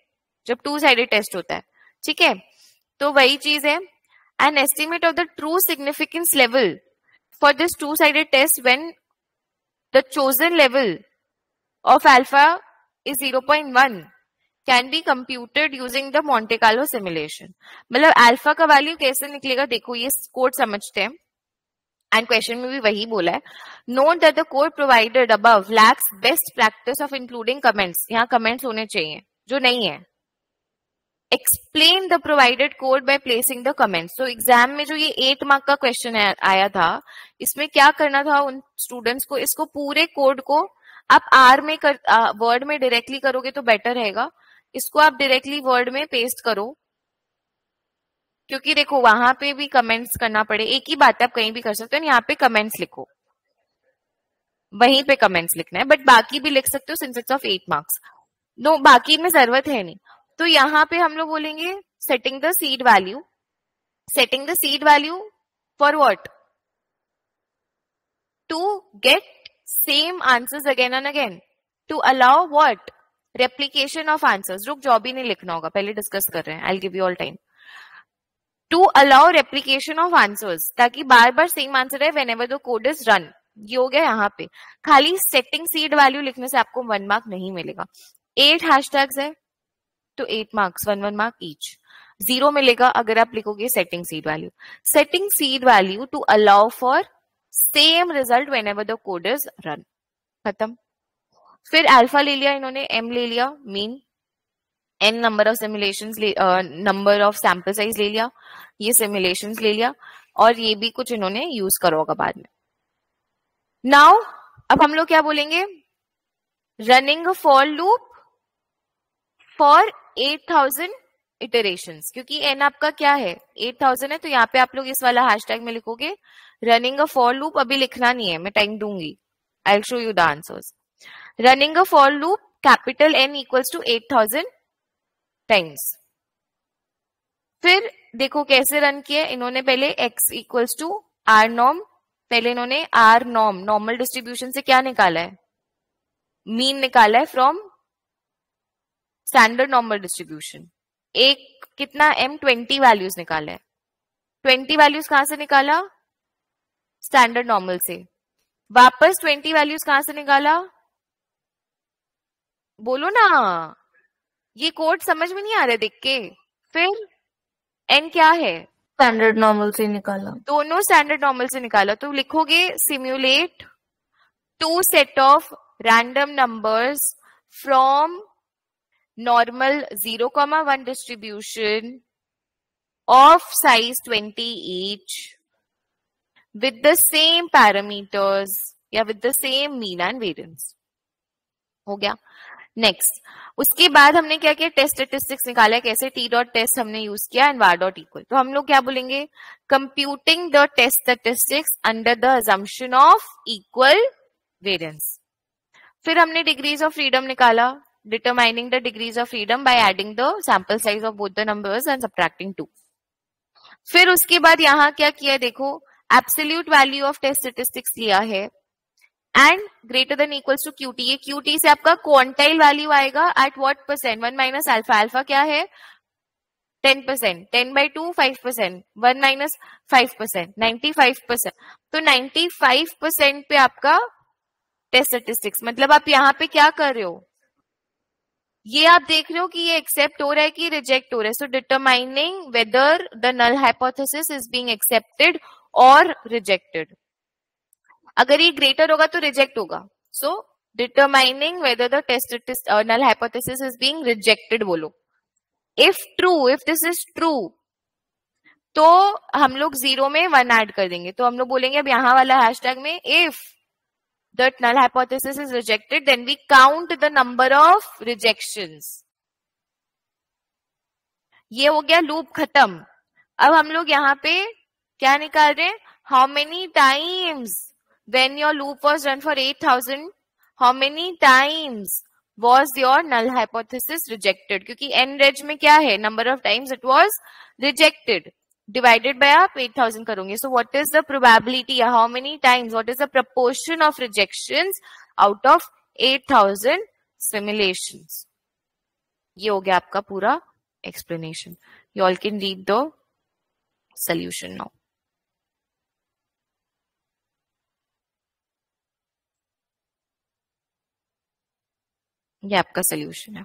जब टू साइडेड टेस्ट होता है, ठीक है. तो वही चीज है. An estimate of the true significance level for this two sided test when the chosen level of alpha is 0.1 can be computed using the Monte Carlo simulation. मतलब alpha का value कैसे निकलेगा, देखो ये कोड समझते हैं. And question में भी वही बोला है. Note that the code provided above lacks best practice of including comments. यहाँ comments होने चाहिए जो नहीं है. Explain the provided code by placing the comments. So exam में जो ये 8 मार्क का क्वेश्चन आया था, इसमें क्या करना था उन स्टूडेंट्स को, इसको पूरे कोड को आप आर में वर्ड में डायरेक्टली करोगे तो बेटर रहेगा. इसको आप डायरेक्टली वर्ड में पेस्ट करो, क्योंकि देखो वहां पे भी कमेंट्स करना पड़े. एक ही बात आप कहीं भी कर सकते हो, यहाँ पे कमेंट्स लिखो, वहीं पे कमेंट्स लिखना है, बट बाकी भी लिख सकते हो since it's of 8 marks. No, बाकी में जरूरत है नहीं. तो यहाँ पे हम लोग बोलेंगे setting the seed value. Setting the seed value for what? To get same answers again and again, to allow what? Replication of answers. रुक, जॉब ही नहीं लिखना होगा, पहले डिस्कस कर रहे हैं. I will give you all time. To allow replication of answers, ताकि बार बार सेम आंसर है whenever the code is run. ये हो गया यहाँ पे. खाली सेटिंग सीड वैल्यू लिखने से आपको 1 मार्क नहीं मिलेगा. 8 हैशटैग्स है तो 8 मार्क्स, 1 1 मार्क ईच. 0 मिलेगा अगर आप लिखोगे setting seed value. Setting seed value to allow for same result whenever the code is run. खत्म. फिर अल्फा ले लिया इन्होंने, एम ले लिया mean, N number of simulation, number of sample size ले लिया, ये सिमुलेशन ले लिया, और ये भी कुछ इन्होंने यूज करा होगा बाद में. नाउ अब हम लोग क्या बोलेंगे, running for loop for 8000 iterations, क्योंकि n आपका क्या है 8000 है. तो यहाँ पे आप लोग इस वाला हैशटैग में लिखोगे रनिंग अ फॉर लूप. अभी लिखना नहीं है, मैं टाइम दूंगी, I will show you the answers. Running a for loop capital N equals to 8000 times. फिर देखो कैसे रन किया इन्होंने. पहले x equals to R norm, पहले इन्होंने आर नॉर्म नॉर्मल डिस्ट्रीब्यूशन से क्या निकाला है, मीन निकाला है फ्रॉम स्टैंडर्ड नॉर्मल डिस्ट्रीब्यूशन. एक कितना m20 वैल्यूज निकाला है. 20 वैल्यूज कहां से निकाला, स्टैंडर्ड नॉर्मल से. वापस 20 वैल्यूज कहां से निकाला, बोलो ना, ये कोड समझ में नहीं आ रहा देख के. फिर n क्या है, स्टैंडर्ड नॉर्मल से निकाला, दोनों स्टैंडर्ड नॉर्मल से निकाला. तो लिखोगे simulate two set of random numbers from normal 0,1 distribution of size 20 each with the same parameters या with the same mean and variance. हो गया. नेक्स्ट, उसके बाद हमने क्या किया, टेस्ट स्टेटिस्टिक्स निकाला. कैसे? टी डॉट टेस्ट हमने यूज किया एंड वाई डॉट इक्वल. तो हम लोग क्या बोलेंगे, computing the test statistics under the assumption of equal variance. फिर हमने डिग्रीज ऑफ फ्रीडम निकाला, determining the degrees of freedom by adding the sample size of both the numbers and subtracting 2. फिर उसके बाद यहाँ क्या किया, देखो absolute value of test statistics लिया है and greater than equals to cutie. ये क्यूटी से आपका क्वांटाइल वैल्यू आएगा at what percent, 1 minus alpha. Alpha क्या है, 10%, 10 बाई 2 5%, 1 माइनस 5%, 95%. तो 95% पे आपका टेस्ट स्टेटिस्टिक्स, मतलब आप यहाँ पे क्या कर रहे हो, ये आप देख रहे हो कि ये एक्सेप्ट हो रहा है कि रिजेक्ट हो रहा है. So determining whether the null hypothesis is being accepted और रिजेक्टेड. अगर ये ग्रेटर होगा तो रिजेक्ट होगा. So determining whether the test null hypothesis is being rejected बोलो. If true, if this is true, तो हम लोग 0 में 1 ऐड कर देंगे. तो हम लोग बोलेंगे अब यहाँ वाला हैशटैग में, if the null hypothesis is rejected, then we count the number of rejections. ये हो गया लूप खत्म. अब हम लोग यहाँ पे क्या निकाल रहे हैं, how many times when your loop was run for 8,000, how many times was your null hypothesis rejected. क्योंकि एन रेज में क्या है, number of times it was rejected divided by आप 8,000 करोगे. So what is the probability, how many times, what is the proportion of rejections out of 8,000 simulations. ये हो गया आपका पूरा explanation. You all can read the solution now. ये आपका solution है.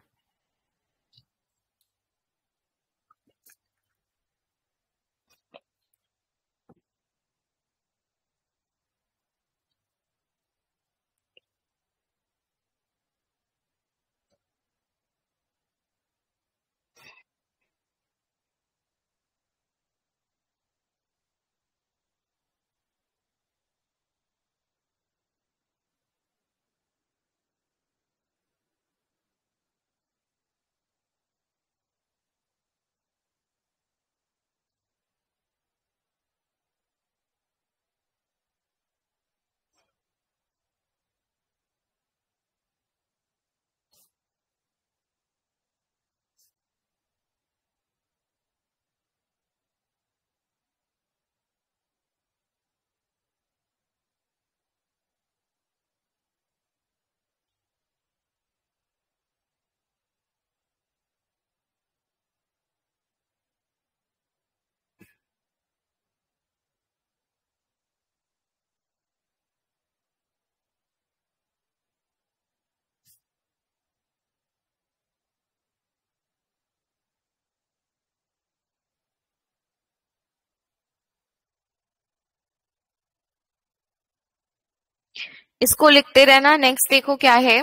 इसको लिखते रहना. नेक्स्ट देखो क्या है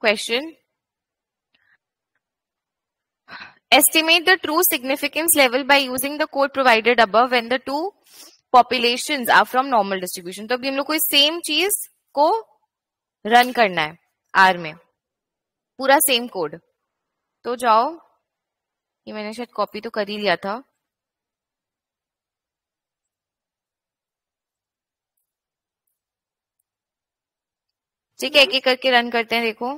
question, estimate the true significance level by using the code provided above when the two populations are from normal distribution. तो अभी हम लोग को सेम चीज को रन करना है आर में, पूरा सेम कोड. तो जाओ, ये मैंने शायद कॉपी तो कर ही लिया था. ठीक है, एक करके रन करते हैं. देखो,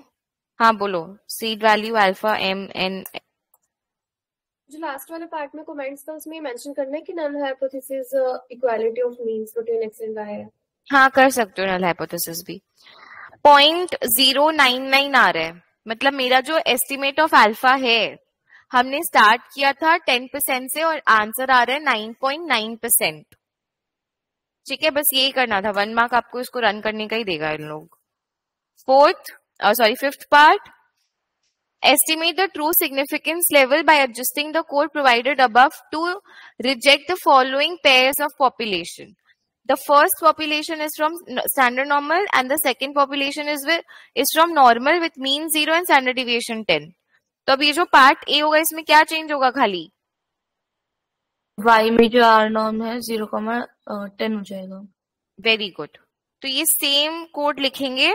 हाँ बोलो, seed value alpha M N. जो लास्ट वाले पार्ट में कमेंट्स था उसमें मेंशन करना है कि null hypothesis equality of means between x and Y है. हाँ कर सकते हो नल हाइपोथेसिस भी. 0.099 आ रहा है, मतलब मेरा जो एस्टिमेट ऑफ अल्फा है हमने स्टार्ट किया था 10% से और आंसर आ रहा है 9.9%. ठीक है, बस यही करना था. 1 मार्क आपको इसको रन करने का ही देगा इन लोग. Fifth part, estimate the true significance level by adjusting the code provided above to reject the following pairs of population. The first population is from standard normal and the second population is from normal with mean 0 and standard deviation 10. तो अब ये जो part A होगा इसमें क्या change होगा, खाली y में जो r नॉर्म है 0,10 हो जाएगा। Very good. तो ये सेम कोड लिखेंगे,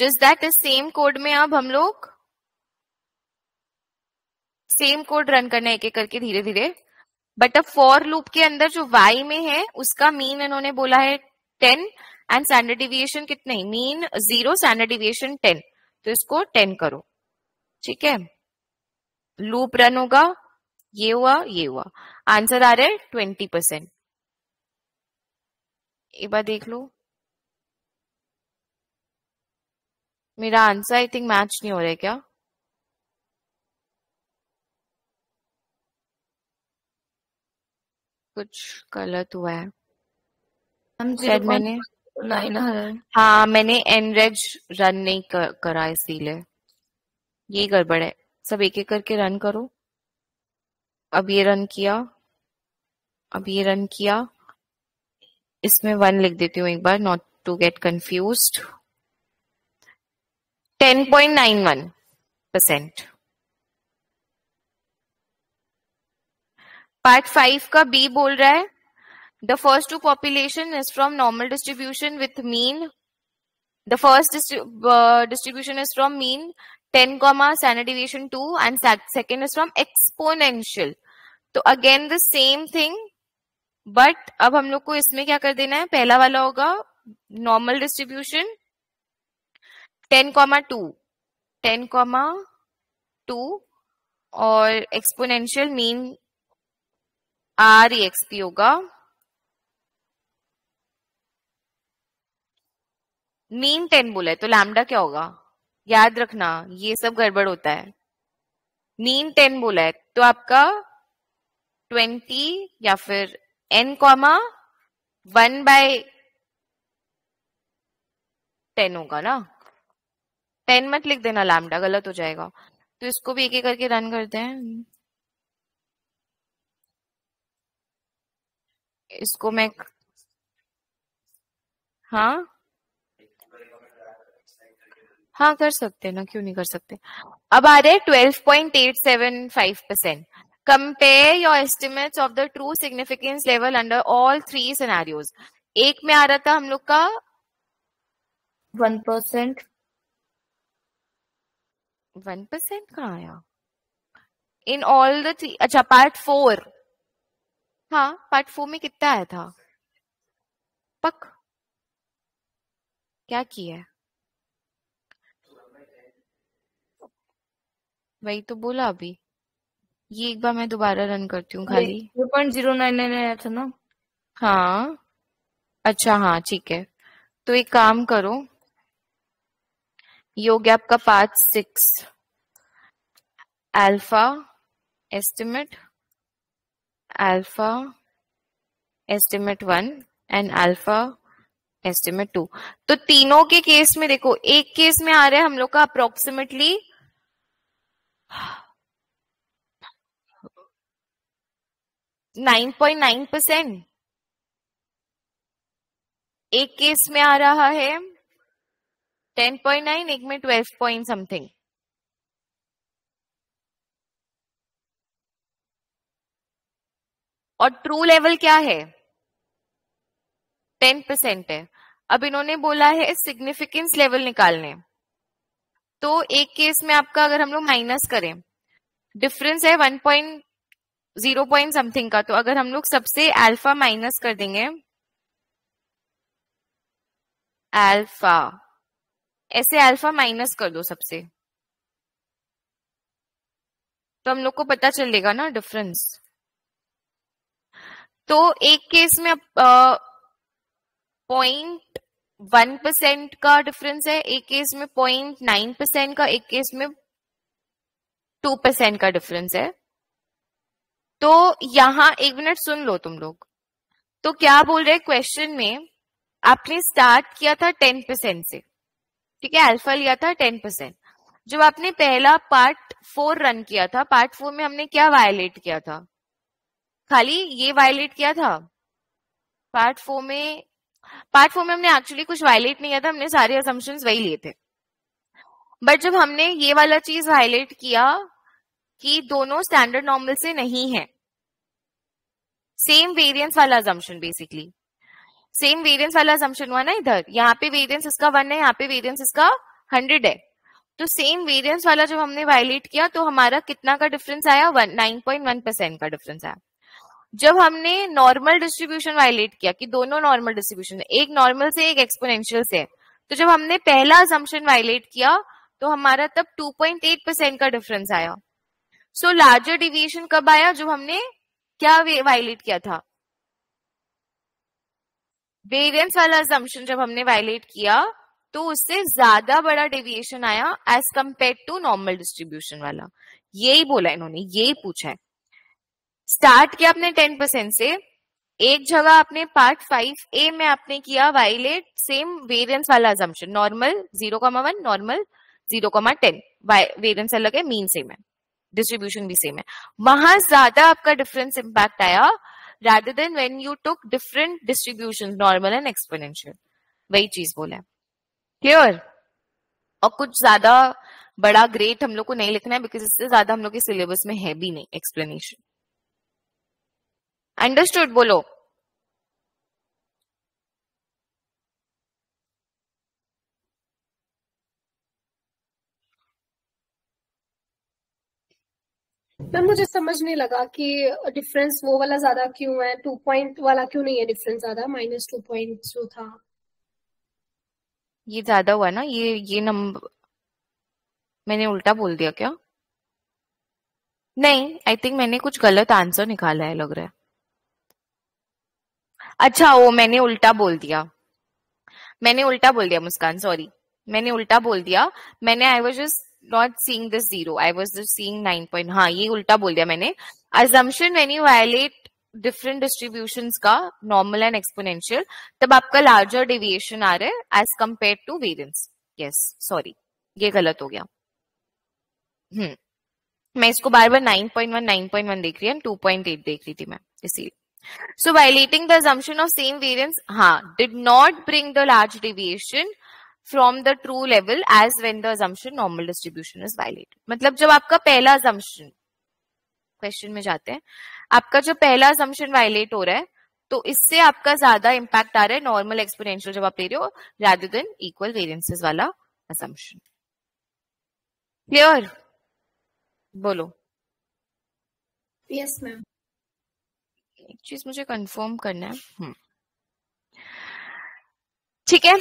जस्ट दैट इस सेम कोड में अब हम लोग सेम कोड रन करना है एक एक करके धीरे धीरे। बट अब फॉर लूप के अंदर जो y में है उसका मीन इन्होंने बोला है 10 एंड स्टैंडर्ड डिविएशन कितने, मीन 0 स्टैंडर्ड डिविएशन 10, तो इसको 10 करो। ठीक है, लूप रन होगा, ये हुआ ये हुआ, आंसर आ रहा है 20%। एक बार देख लो, मेरा आंसर आई थिंक मैच नहीं हो रहा है क्या? कुछ गलत हुआ है शायद मैंने, हाँ मैंने एनरेज रन नहीं करा इसीलिए ये गड़बड़ है। सब एक एक करके रन करो। अब ये रन किया, अब ये रन किया, इसमें 1 लिख देती हूँ एक बार, not to get confused. 10.91%। Part 5 का बी बोल रहा है the first two population is from normal distribution with mean, the first distribution is from mean 10, standard deviation 2 and second is from exponential. तो again the same thing, but अब हम लोग को इसमें क्या कर देना है, पहला वाला होगा नॉर्मल डिस्ट्रीब्यूशन 10,2 और एक्सपोनेंशियल मीन REXP होगा, मीन 10 बोला है तो लैम्डा क्या होगा, याद रखना ये सब गड़बड़ होता है। मीन 10 बोला है तो आपका 20 या फिर n, 1/10 होगा ना, 10 मत लिख देना, लैम्डा गलत हो जाएगा। तो इसको भी एक एक करके रन करते हैं। इसको मैं, हाँ हाँ कर सकते हैं ना, क्यों नहीं कर सकते। अब आ रहे 12.875%। Compare your estimates of the true significance level under all 3 scenarios. एक में आ रहा था हम लोग का 1%, 1% कहाँ आया इन ऑल द 3? अच्छा पार्ट 4, हाँ पार्ट 4 में कितना आया था? पक क्या किया है? वही तो बोला अभी, ये एक बार मैं दोबारा रन करती हूँ खाली। 0.099 आया था ना? हाँ अच्छा हाँ ठीक है। तो एक काम करो, ये हो गया आपका part 6 alpha estimate, alpha estimate 1 and alpha estimate 2। तो तीनों के केस में देखो, एक केस में आ रहा है हम लोग का अप्रोक्सीमेटली 9.9%, एक केस में आ रहा है 10.9, एक में 12 पॉइंट समथिंग। और ट्रू लेवल क्या है, 10% है। अब इन्होंने बोला है सिग्निफिकेंस लेवल निकालने, तो एक केस में आपका अगर हम लोग माइनस करें, डिफरेंस है 1.0 पॉइंट समथिंग का, तो अगर हम लोग सबसे अल्फा माइनस कर देंगे, अल्फा ऐसे अल्फा माइनस कर दो सबसे, तो हम लोग को पता चलेगा ना डिफरेंस। तो एक केस में 0.1% का डिफरेंस है, एक केस में 0.9% का, एक केस में 2% का डिफरेंस है। तो यहां एक मिनट सुन लो तुम लोग, तो क्या बोल रहे क्वेश्चन में, आपने स्टार्ट किया था 10% से, ठीक है, अल्फा लिया था 10%। जब आपने पहला पार्ट 4 रन किया था, पार्ट 4 में हमने क्या वायलेट किया था, खाली ये वायलेट किया था। पार्ट 4 में हमने एक्चुअली कुछ वायलेट नहीं किया था, हमने सारे असम्पशंस वही लिए थे। बट जब हमने ये वाला चीज वायलेट किया कि दोनों स्टैंडर्ड नॉर्मल से नहीं है, सेम वेरिएंस वाला assumption बेसिकली, सेम वेरिएंस वाला assumption हुआ ना, इधर यहाँ पे वेरिएंस इसका 1 है, यहाँ पे वेरिएंस इसका 100 है, तो सेम वेरिएंस वाला जब हमने वायलेट किया तो हमारा कितना का डिफरेंस आया, 9.1% का डिफरेंस आया। जब हमने नॉर्मल डिस्ट्रीब्यूशन वायलेट किया कि दोनों नॉर्मल डिस्ट्रीब्यूशन, एक नॉर्मल से एक एक्सपोनेंशियल से, तो जब हमने पहला assumption वायलेट किया तो हमारा तब 2.8% का डिफरेंस आया। सो लार्जर डिविएशन कब आया, जब हमने क्या वायलेट किया था, वेरिएंस वाला assumption जब हमने वायलेट किया तो उससे ज्यादा बड़ा डिविएशन आया as compare to normal distribution वाला। यही बोला इन्होंने, यही पूछा है। स्टार्ट किया आपने 10% से, एक जगह आपने पार्ट 5A में आपने किया वायलेट सेम वेरिएंस वाला assumption, नॉर्मल 0.1, नॉर्मल 0.10, वेरिएंस अलग है, मीन सेम है, डिस्ट्रीब्यूशन भी सेम है, वहां ज्यादा आपका डिफरेंस इंपैक्ट आया rather than when you took different distributions, normal and exponential। वही चीज बोला है, क्लियर। और कुछ ज्यादा बड़ा ग्रेट हम लोग को नहीं लिखना है बिकॉज इससे ज्यादा हम लोग के सिलेबस में है भी नहीं एक्सप्लेनेशन। अंडरस्टूड? बोलो मैम। मुझे समझ नहीं लगा कि डिफरेंस वो वाला ज्यादा क्यों है, 2 पॉइंट वाला क्यों नहीं है डिफरेंस ज्यादा, -2 पॉइंट जो था ये ज्यादा हुआ ना, ये नंबर मैंने उल्टा बोल दिया क्या? नहीं, आई थिंक मैंने कुछ गलत आंसर निकाला है लग रहा है। अच्छा, वो मैंने उल्टा बोल दिया, मुस्कान, सॉरी मैंने उल्टा बोल दिया। मैंने I was just Not seeing this 0, I was just seeing 9 point। हाँ, ये उल्टा बोल दिया मैंने। Assumption when you violate different distributions का normal and exponential, तब आपका larger deviation आ रहा है as compared to variance। Yes, sorry, ये गलत हो गया। मैं इसको बार बार 9.1 देख रही है, 2.8 देख रही थी मैं, इसीलिए। So violating the assumption of same variance, हाँ, did not bring the large deviation from the true level as when the assumption normal distribution is violated। मतलब जब आपका पहला assumption, क्वेश्चन में जाते हैं, आपका जो पहला assumption violate हो रहा है तो इससे आपका ज्यादा इम्पैक्ट आ रहा है नॉर्मल एक्सपोनेंशियल जब आप ले रहे हो rather than equal variances वाला assumption। क्लियर? बोलो। Yes ma'am. एक चीज मुझे कंफर्म करना है, ठीक है,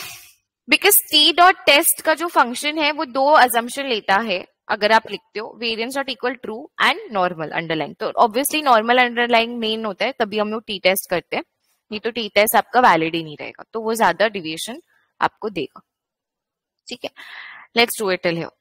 बिकॉज टी डॉट टेस्ट का जो फंक्शन है वो दो assumption लेता है अगर आप लिखते हो, variance dot equal true and normal underline. तो ऑब्वियसली नॉर्मल अंडरलाइन मेन होता है, तभी हम लोग टी टेस्ट करते हैं, नहीं तो टी टेस्ट आपका वैलिड ही नहीं रहेगा, तो वो ज्यादा डिविएशन आपको देगा। ठीक है, let's do it till here.